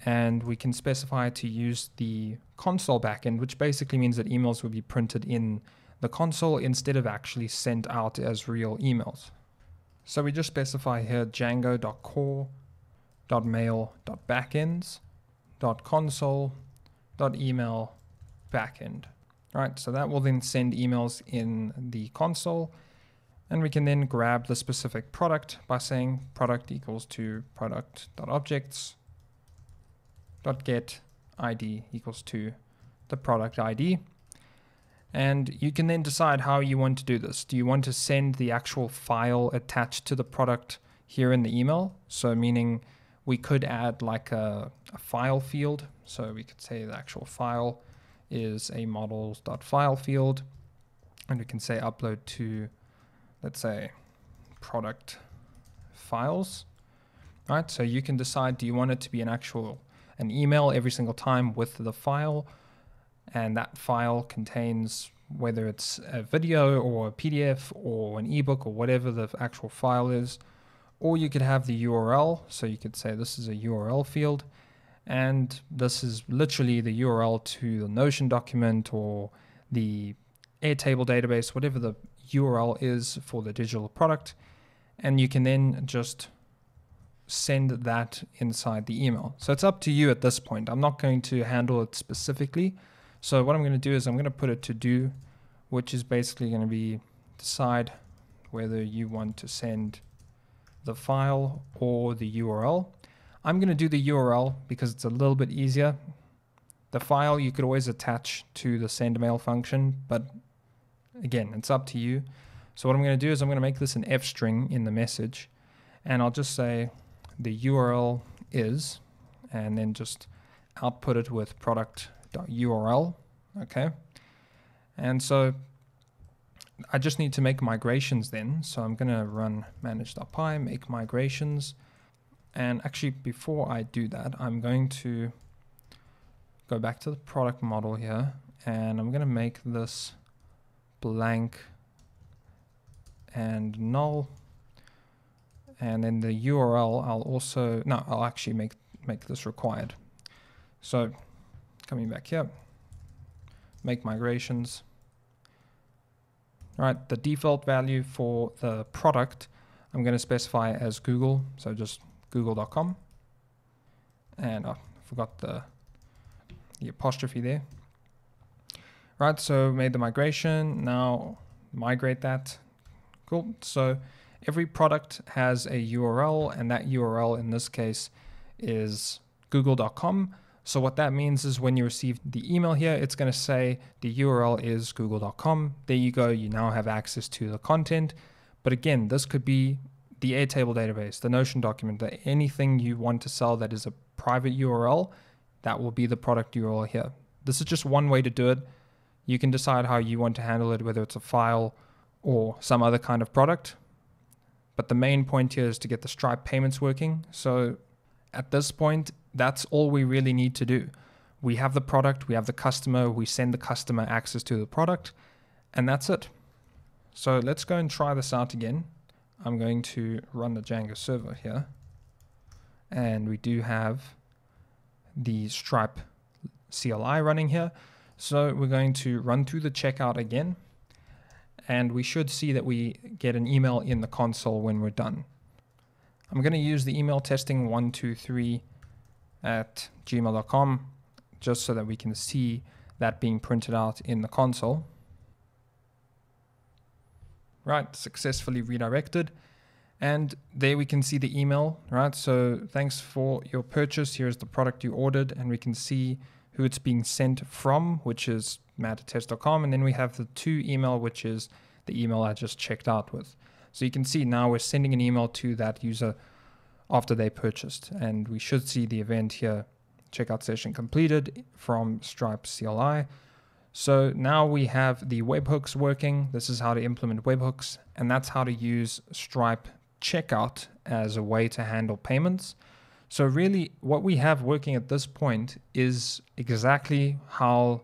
And we can specify to use the console backend, which basically means that emails will be printed in the console instead of actually sent out as real emails. So we just specify here django.core.mail.backends.console.email backend. All right, so that will then send emails in the console. And we can then grab the specific product by saying product equals to product.objects. Get ID equals to the product ID. And you can then decide how you want to do this. Do you want to send the actual file attached to the product here in the email? So meaning we could add like a file field. So we could say the actual file is a models.file field. And we can say upload to, let's say, product files. All right, so you can decide, do you want it to be an email every single time with the file, and that file contains whether it's a video or a PDF or an ebook or whatever the actual file is, or you could have the URL. So you could say this is a URL field, and this is literally the URL to the Notion document or the Airtable database, whatever the URL is for the digital product. And you can then just send that inside the email. So it's up to you at this point. I'm not going to handle it specifically. So what I'm going to do is I'm going to put a to do, which is basically going to be decide whether you want to send the file or the URL. I'm going to do the URL because it's a little bit easier. The file you could always attach to the send mail function, but again, it's up to you. So what I'm going to do is I'm going to make this an F string in the message, and I'll just say the URL is, and then just output it with product.url. Okay. And so I just need to make migrations then. So I'm going to run manage.py, make migrations. And actually, before I do that, I'm going to go back to the product model here, and I'm going to make this blank and null. And then the URL, I'll actually make this required. So coming back here, make migrations. All right, the default value for the product, I'm going to specify as Google. So just google.com. And I forgot the apostrophe there. All right, so made the migration. Now migrate that. Cool. So every product has a URL, and that URL in this case is google.com. So what that means is when you receive the email here, it's going to say the URL is google.com. There you go. You now have access to the content. But again, this could be the Airtable database, the Notion document, anything you want to sell that is a private URL, that will be the product URL here. This is just one way to do it. You can decide how you want to handle it, whether it's a file or some other kind of product. But the main point here is to get the Stripe payments working. So at this point, that's all we really need to do. We have the product, we have the customer, we send the customer access to the product, and that's it. So let's go and try this out again. I'm going to run the Django server here, and we do have the Stripe CLI running here. So we're going to run through the checkout again, and we should see that we get an email in the console when we're done. I'm going to use the email testing 123@gmail.com just so that we can see that being printed out in the console. Right, successfully redirected. And there we can see the email, right? So thanks for your purchase. Here's the product you ordered, and we can see who it's being sent from, which is matt@test.com. And then we have the to email, which is the email I just checked out with. So you can see now we're sending an email to that user after they purchased. And we should see the event here, checkout session completed from Stripe CLI. So now we have the webhooks working. This is how to implement webhooks, and that's how to use Stripe Checkout as a way to handle payments. So really what we have working at this point is exactly how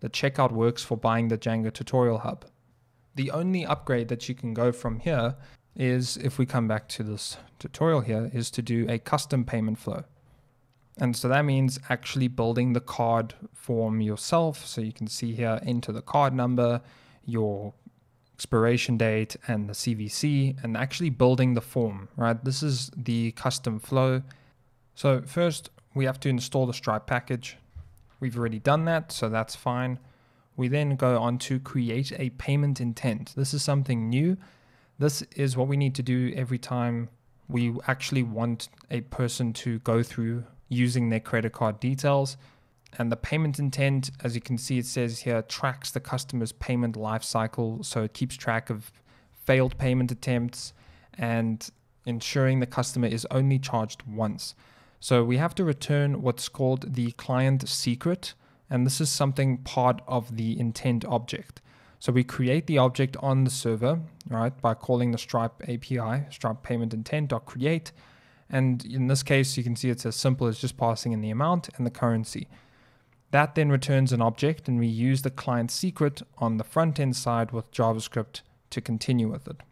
the checkout works for buying the Django tutorial hub. The only upgrade that you can go from here is, if we come back to this tutorial here, is to do a custom payment flow. And so that means actually building the card form yourself. So you can see here, enter the card number, your expiration date, and the CVC, and actually building the form, right? This is the custom flow. So first we have to install the Stripe package. We've already done that, so that's fine. We then go on to create a payment intent. This is something new. This is what we need to do every time we actually want a person to go through using their credit card details. And the payment intent, as you can see, it says here, tracks the customer's payment life cycle. So it keeps track of failed payment attempts and ensuring the customer is only charged once. So we have to return what's called the client secret. And this is something part of the intent object. So we create the object on the server, right, by calling the Stripe API, Stripe payment intent.create. And in this case, you can see it's as simple as just passing in the amount and the currency. That then returns an object, and we use the client secret on the front end side with JavaScript to continue with it.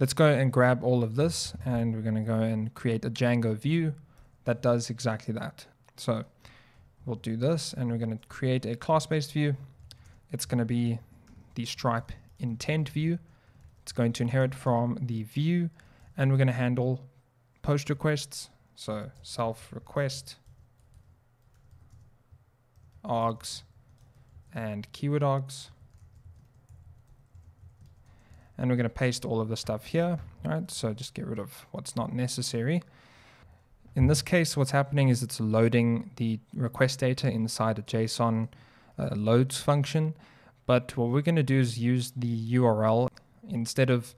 Let's go and grab all of this, and we're going to go and create a Django view that does exactly that. So we'll do this, and we're going to create a class-based view. It's going to be the Stripe intent view. It's going to inherit from the view, and we're going to handle post requests. So self request, args, and keyword args. And we're going to paste all of the stuff here, right? So just get rid of what's not necessary. In this case, what's happening is it's loading the request data inside a JSON loads function. But what we're going to do is use the URL instead of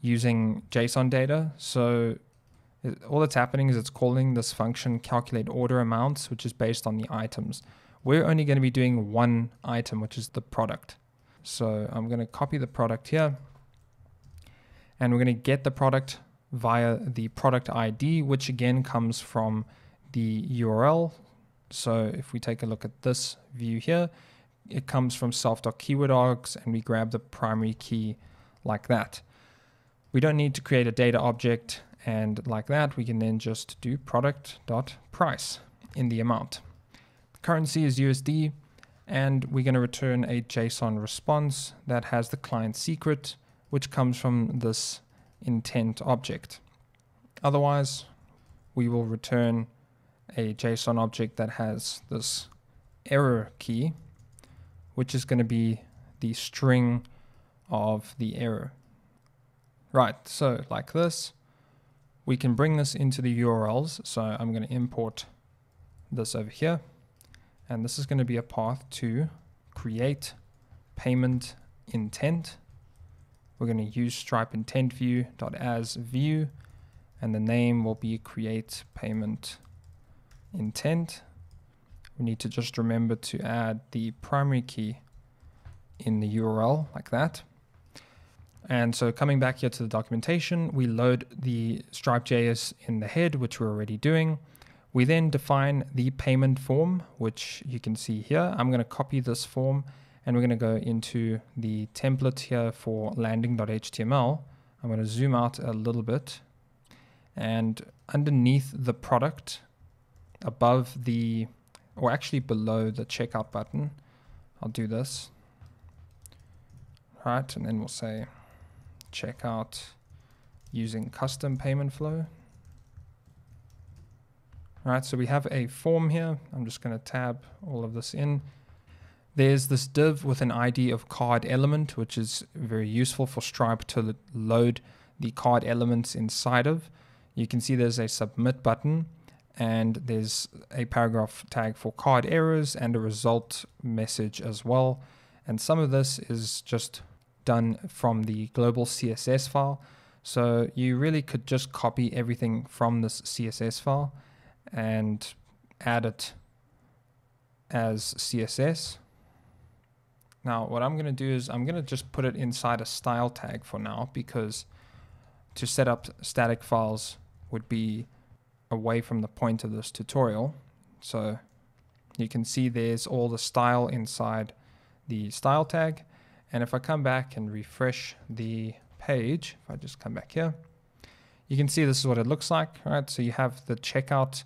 using JSON data. So all that's happening is it's calling this function calculate order amounts, which is based on the items. We're only going to be doing one item, which is the product. So I'm going to copy the product here. And we're going to get the product via the product ID, which again comes from the URL. So if we take a look at this view here, it comes from self.keyword.args, and we grab the primary key like that. We don't need to create a data object, and like that, we can then just do product.price in the amount. The currency is USD, and we're going to return a JSON response that has the client secret, which comes from this intent object. Otherwise, we will return a JSON object that has this error key, which is going to be the string of the error. Right, so like this, we can bring this into the URLs. So I'm going to import this over here, and this is going to be a path to create payment intent. We're going to use Stripe intent view dot as view, and the name will be create payment intent. We need to just remember to add the primary key in the URL like that. And so coming back here to the documentation, we load the Stripe.js in the head, which we're already doing. We then define the payment form, which you can see here. I'm going to copy this form, and we're going to go into the template here for landing.html. I'm going to zoom out a little bit, and underneath the product, above the, or actually below the checkout button, I'll do this. All right, and then we'll say checkout using custom payment flow. All right, so we have a form here. I'm just going to tab all of this in. There's this div with an ID of card element, which is very useful for Stripe to load the card elements inside of. You can see there's a submit button, and there's a paragraph tag for card errors and a result message as well. And some of this is just done from the global CSS file. So you really could just copy everything from this CSS file and add it as CSS. Now, what I'm going to do is I'm going to just put it inside a style tag for now, because to set up static files would be away from the point of this tutorial. So you can see there's all the style inside the style tag. And if I come back and refresh the page, if I just come back here, you can see this is what it looks like, right? So you have the checkout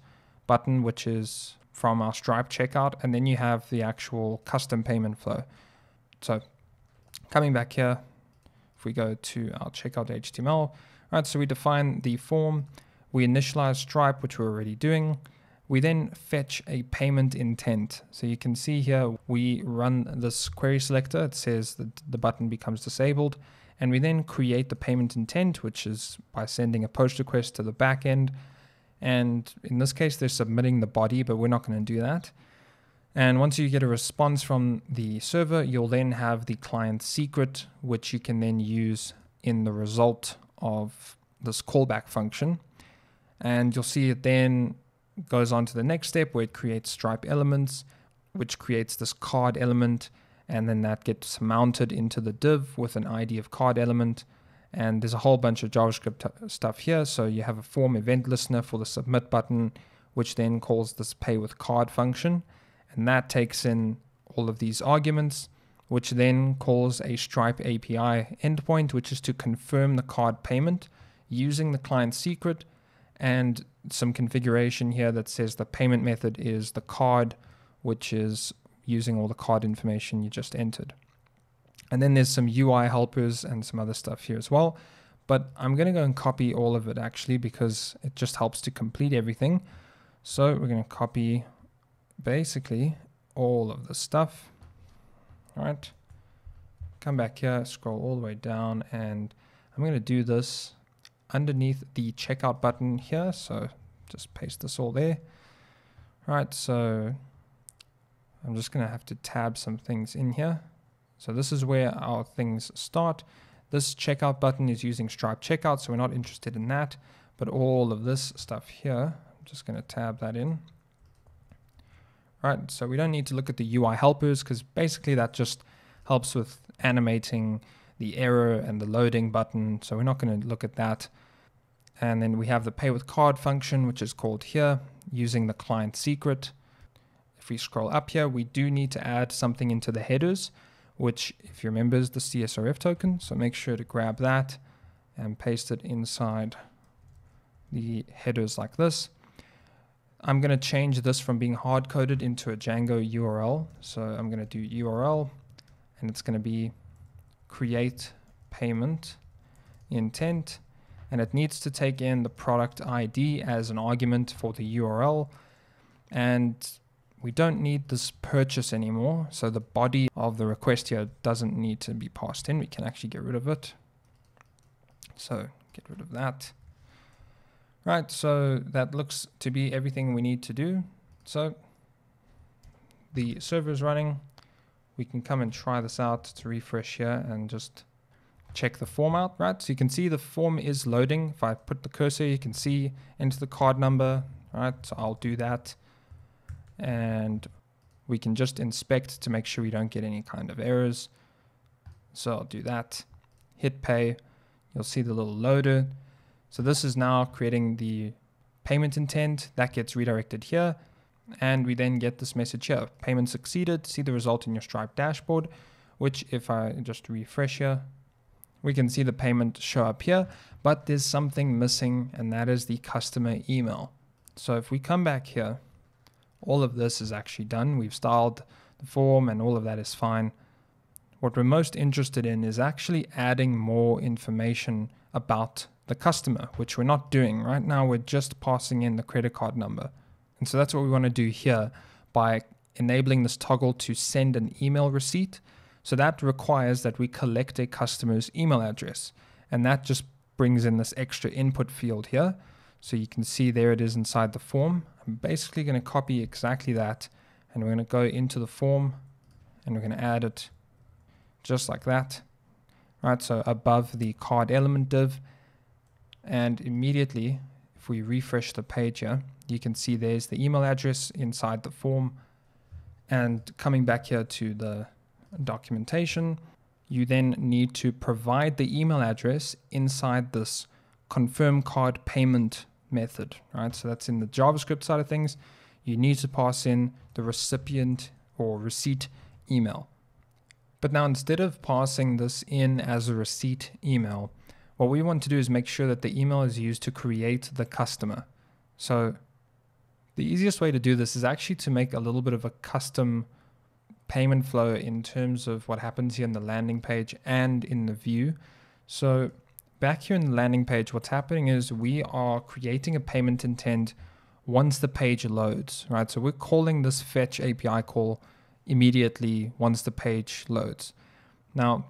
button, which is from our Stripe checkout, and then you have the actual custom payment flow. So coming back here, if we go to our checkout.html, right, so we define the form, we initialize Stripe, which we're already doing. We then fetch a payment intent. So you can see here, we run this query selector. It says that the button becomes disabled. And we then create the payment intent, which is by sending a post request to the backend. And in this case, they're submitting the body, but we're not going to do that. And once you get a response from the server, you'll then have the client secret, which you can then use in the result of this callback function. And you'll see it then goes on to the next step where it creates Stripe elements, which creates this card element. And then that gets mounted into the div with an ID of card element. And there's a whole bunch of JavaScript stuff here. So you have a form event listener for the submit button, which then calls this pay with card function. And that takes in all of these arguments, which then calls a Stripe API endpoint, which is to confirm the card payment using the client secret and some configuration here that says the payment method is the card, which is using all the card information you just entered. And then there's some UI helpers and some other stuff here as well. but I'm going to go and copy all of it actually, because it just helps to complete everything. So we're going to copy basically all of the stuff. All right, come back here, scroll all the way down, and I'm going to do this underneath the checkout button here. So just paste this all there. All right, so I'm just going to have to tab some things in here. So this is where our things start. This checkout button is using Stripe Checkout, so we're not interested in that. But all of this stuff here, I'm just going to tab that in. All right, so we don't need to look at the UI helpers, because basically that just helps with animating the error and the loading button. So we're not going to look at that. And then we have the pay with card function, which is called here using the client secret. If we scroll up here, we do need to add something into the headers, which, if you remember, is the CSRF token. So make sure to grab that and paste it inside the headers like this. I'm going to change this from being hard coded into a Django URL. So I'm going to do URL, and it's going to be create payment intent, and it needs to take in the product ID as an argument for the URL. And we don't need this purchase anymore, so the body of the request here doesn't need to be passed in. We can actually get rid of it. So get rid of that. Right, so that looks to be everything we need to do. So the server is running. We can come and try this out to refresh here and just check the form out, right? So you can see the form is loading. If I put the cursor, you can see enter the card number, right? So I'll do that. And we can just inspect to make sure we don't get any kind of errors. So I'll do that. Hit pay. You'll see the little loader. So this is now creating the payment intent. That gets redirected here. And we then get this message here, payment succeeded, see the result in your Stripe dashboard, which if I just refresh here, we can see the payment show up here, but there's something missing, and that is the customer email. So if we come back here, all of this is actually done. We've styled the form and all of that is fine. What we're most interested in is actually adding more information about the customer, which we're not doing right now. We're just passing in the credit card number. And so that's what we want to do here by enabling this toggle to send an email receipt. So that requires that we collect a customer's email address. And that just brings in this extra input field here. So you can see there it is inside the form. I'm basically going to copy exactly that. And we're going to go into the form and we're going to add it just like that. All right, so above the card element div. And immediately, if we refresh the page here, you can see there's the email address inside the form. And coming back here to the documentation, you then need to provide the email address inside this confirm card payment method, right? So that's in the JavaScript side of things. You need to pass in the recipient or receipt email. But now instead of passing this in as a receipt email, what we want to do is make sure that the email is used to create the customer. So the easiest way to do this is actually to make a little bit of a custom payment flow in terms of what happens here in the landing page and in the view. So back here in the landing page, what's happening is we are creating a payment intent once the page loads, right? So we're calling this fetch API call immediately once the page loads. Now,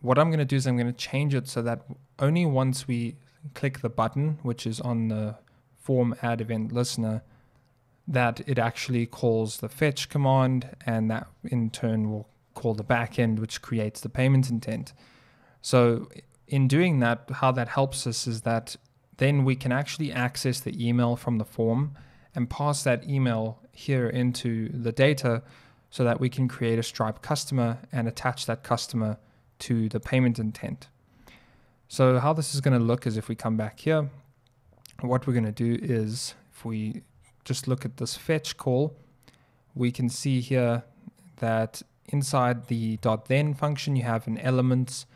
what I'm going to do is I'm going to change it so that only once we click the button, which is on the form add event listener, that it actually calls the fetch command, and that in turn will call the backend, which creates the payment intent. So in doing that, how that helps us is that then we can actually access the email from the form and pass that email here into the data so that we can create a Stripe customer and attach that customer to the payment intent. So how this is going to look is if we come back here, what we're going to do is if we just look at this fetch call, we can see here that inside the .then function, you have an element,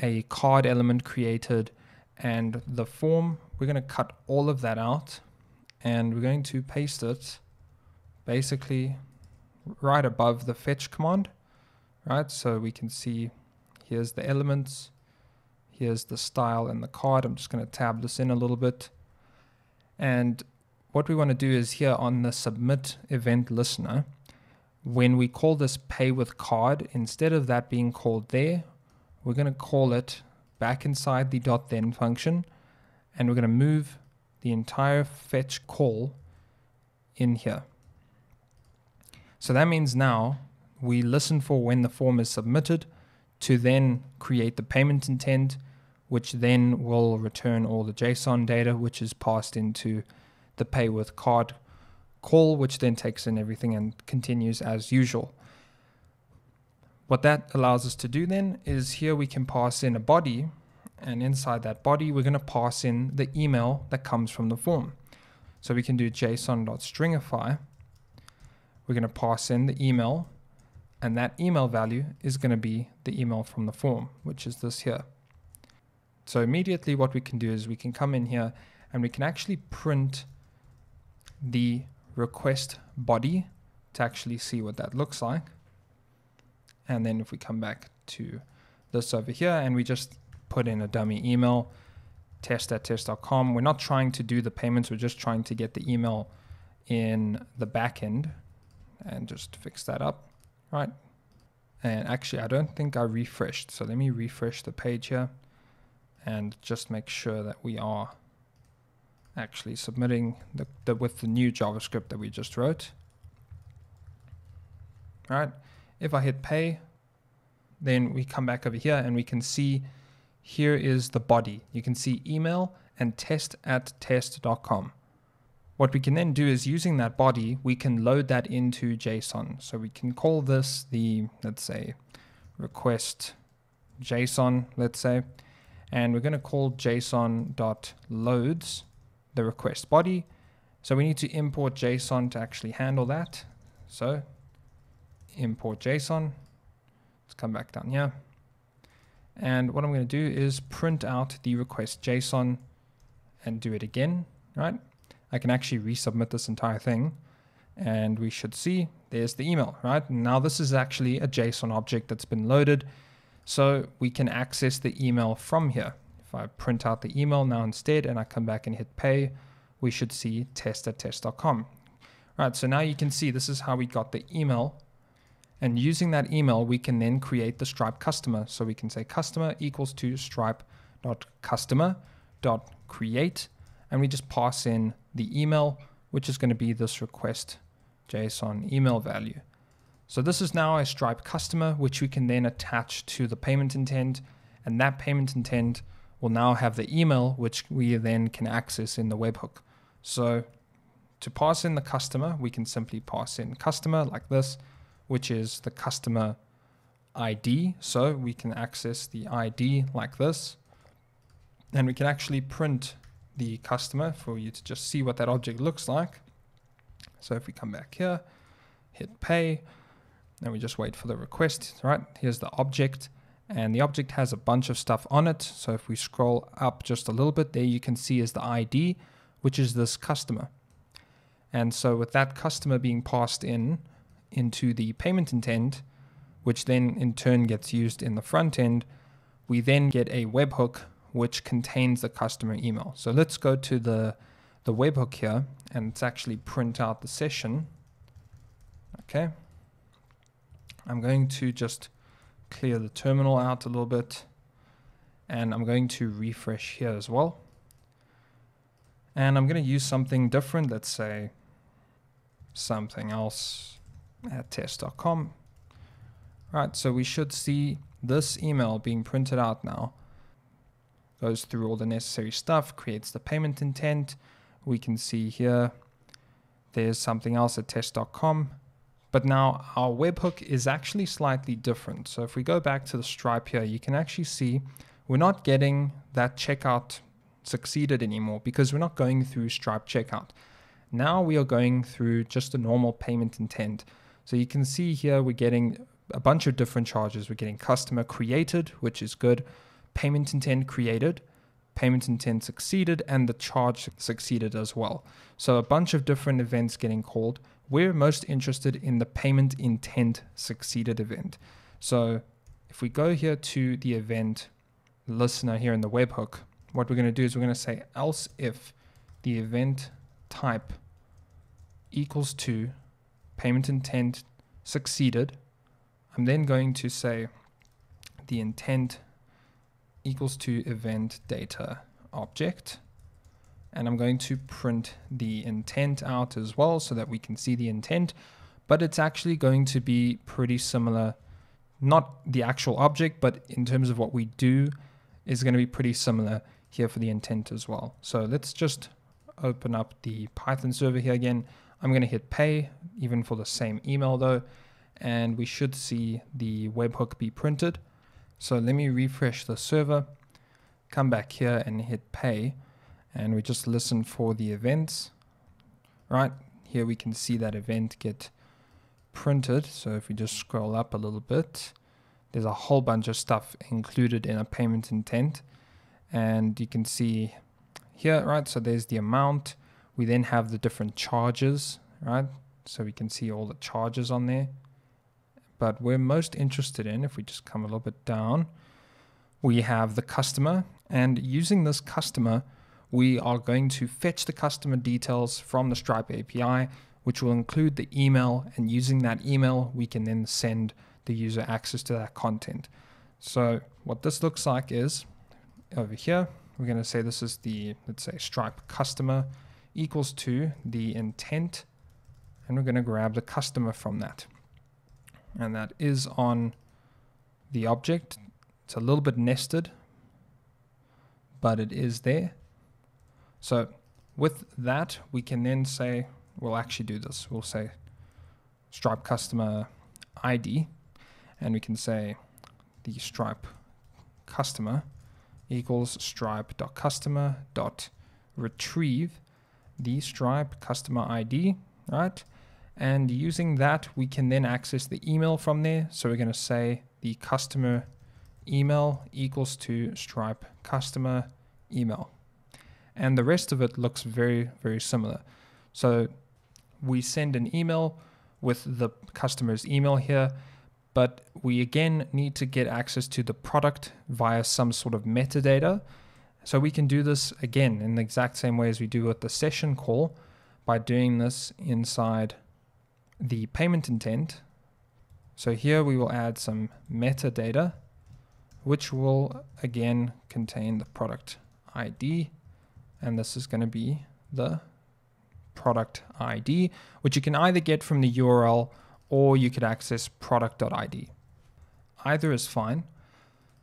a card element created, and the form. We're going to cut all of that out and we're going to paste it basically right above the fetch command, right? So we can see here's the elements, Here's the style and the card. I'm just going to tab this in a little bit. And what we want to do is here on the submit event listener, when we call this pay with card, instead of that being called there, we're going to call it back inside the .then function, and we're going to move the entire fetch call in here. So that means now we listen for when the form is submitted to then create the payment intent, which then will return all the JSON data, which is passed into the pay with card call, which then takes in everything and continues as usual. What that allows us to do then is here we can pass in a body, and inside that body we're going to pass in the email that comes from the form. So we can do json.stringify. We're going to pass in the email, and that email value is going to be the email from the form, which is this here. So immediately what we can do is we can come in here and we can actually print the request body to actually see what that looks like. And then if we come back to this over here and we just put in a dummy email, test@test.com, we're not trying to do the payments, we're just trying to get the email in the back end and just fix that up, right? And actually I don't think I refreshed, so let me refresh the page here and just make sure that we are actually submitting with the new JavaScript that we just wrote. All right, if I hit pay, then we come back over here and we can see here is the body. You can see email and test@test.com. What we can then do is using that body, we can load that into JSON. So we can call this the, let's say, request JSON, let's say, and we're going to call json.loads the request body. So we need to import JSON to actually handle that. So import JSON. Let's come back down here. And what I'm going to do is print out the request JSON and do it again, right? I can actually resubmit this entire thing and we should see there's the email, right? Now this is actually a JSON object that's been loaded, so we can access the email from here. If I print out the email now instead and I come back and hit pay, we should see test@test.com. Right, so now you can see this is how we got the email, and using that email we can then create the Stripe customer. So we can say customer equals to stripe.customer.create, and we just pass in the email, which is going to be this request JSON email value. So this is now a Stripe customer, which we can then attach to the payment intent, and that payment intent we'll now have the email, which we then can access in the webhook. So to pass in the customer, we can simply pass in customer like this, which is the customer ID. So we can access the ID like this, and we can actually print the customer for you to just see what that object looks like. So if we come back here, hit pay, and we just wait for the request, right? Here's the object. And the object has a bunch of stuff on it. So if we scroll up just a little bit, there you can see is the ID, which is this customer. And so with that customer being passed in into the payment intent, which then in turn gets used in the front end, we then get a webhook which contains the customer email. So let's go to the webhook here and let's actually print out the session. Okay. I'm going to just clear the terminal out a little bit, and I'm going to refresh here as well, and I'm going to use something different. Let's say something else at test.com. Right, so we should see this email being printed out now, goes through all the necessary stuff, creates the payment intent. We can see here there's something else at test.com. But now our webhook is actually slightly different. So if we go back to the Stripe here, you can actually see we're not getting that checkout succeeded anymore because we're not going through Stripe Checkout. Now we are going through just a normal payment intent. So you can see here we're getting a bunch of different charges. We're getting customer created, which is good, payment intent created, payment intent succeeded, and the charge succeeded as well. So a bunch of different events getting called. We're most interested in the payment intent succeeded event. So if we go here to the event listener here in the webhook, what we're going to do is we're going to say else if the event type equals to payment intent succeeded. I'm then going to say the intent equals to event data object, and I'm going to print the intent out as well so that we can see the intent, but it's actually going to be pretty similar, not the actual object, but in terms of what we do is going to be pretty similar here for the intent as well. So let's just open up the Python server here again. I'm going to hit pay, even for the same email though, and we should see the webhook be printed. So let me refresh the server, come back here and hit pay, and we just listen for the events. Right here we can see that event get printed. So if we just scroll up a little bit, there's a whole bunch of stuff included in a payment intent, and you can see here, right, so there's the amount. We then have the different charges, right, so we can see all the charges on there. But we're most interested in, if we just come a little bit down, we have the customer, and using this customer, we are going to fetch the customer details from the Stripe API, which will include the email, and using that email, we can then send the user access to that content. So what this looks like is over here, we're going to say this is the, let's say, Stripe customer equals to the intent, and we're going to grab the customer from that. And that is on the object. It's a little bit nested, but it is there. So with that, we can then say, we'll actually do this. We'll say Stripe customer ID, and we can say the Stripe customer equals stripe.customer.retrieve the Stripe customer ID, right? And using that, we can then access the email from there. So we're going to say the customer email equals to Stripe customer email. And the rest of it looks very, very similar. So we send an email with the customer's email here, but we again need to get access to the product via some sort of metadata. So we can do this again in the exact same way as we do with the session call by doing this inside the payment intent. So here we will add some metadata, which will again contain the product ID. And this is going to be the product ID, which you can either get from the URL or you could access product.id. Either is fine.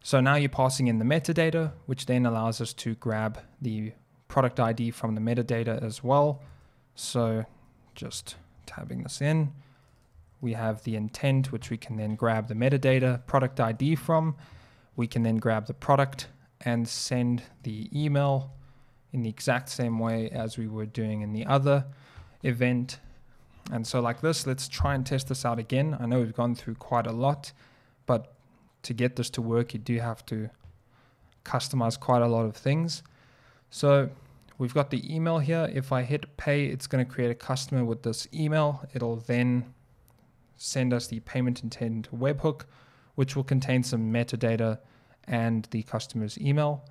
So now you're passing in the metadata, which then allows us to grab the product ID from the metadata as well. So just tabbing this in, we have the intent, which we can then grab the metadata product ID from. We can then grab the product and send the email in the exact same way as we were doing in the other event. And so like this, let's try and test this out again. I know we've gone through quite a lot, but to get this to work, you do have to customize quite a lot of things. So we've got the email here. If I hit pay, it's going to create a customer with this email. It'll then send us the payment intent webhook, which will contain some metadata and the customer's email.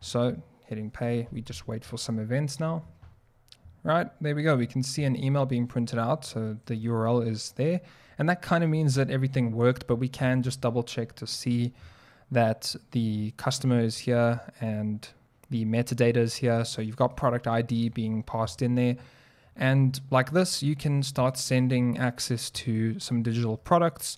So hitting pay, we just wait for some events now. Right, there we go. We can see an email being printed out. So the URL is there. And that kind of means that everything worked, but we can just double check to see that the customer is here and the metadata is here. So you've got product ID being passed in there. And like this, you can start sending access to some digital products,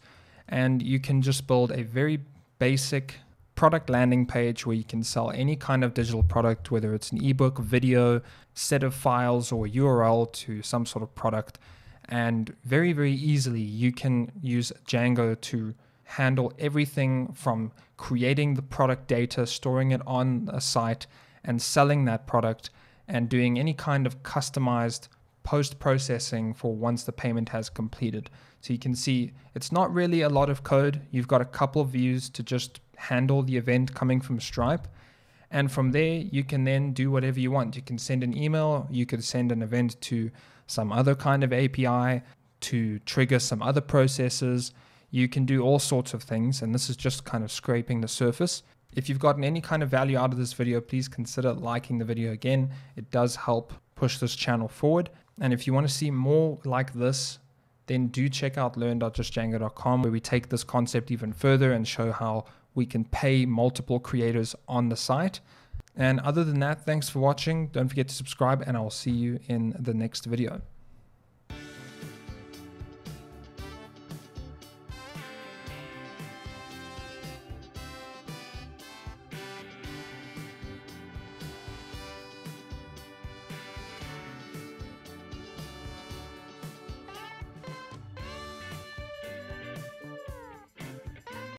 and you can just build a very basic product landing page where you can sell any kind of digital product, whether it's an ebook, video, set of files, or URL to some sort of product. And very, very easily, you can use Django to handle everything from creating the product data, storing it on a site, and selling that product, and doing any kind of customized post-processing for once the payment has completed. So you can see it's not really a lot of code. You've got a couple of views to just handle the event coming from Stripe. And from there, you can then do whatever you want. You can send an email, you could send an event to some other kind of API to trigger some other processes. You can do all sorts of things, and this is just kind of scraping the surface. If you've gotten any kind of value out of this video, please consider liking the video again. It does help push this channel forward. And if you want to see more like this, then do check out learn.justdjango.com, where we take this concept even further and show how we can pay multiple creators on the site. And other than that, thanks for watching. Don't forget to subscribe, and I'll see you in the next video.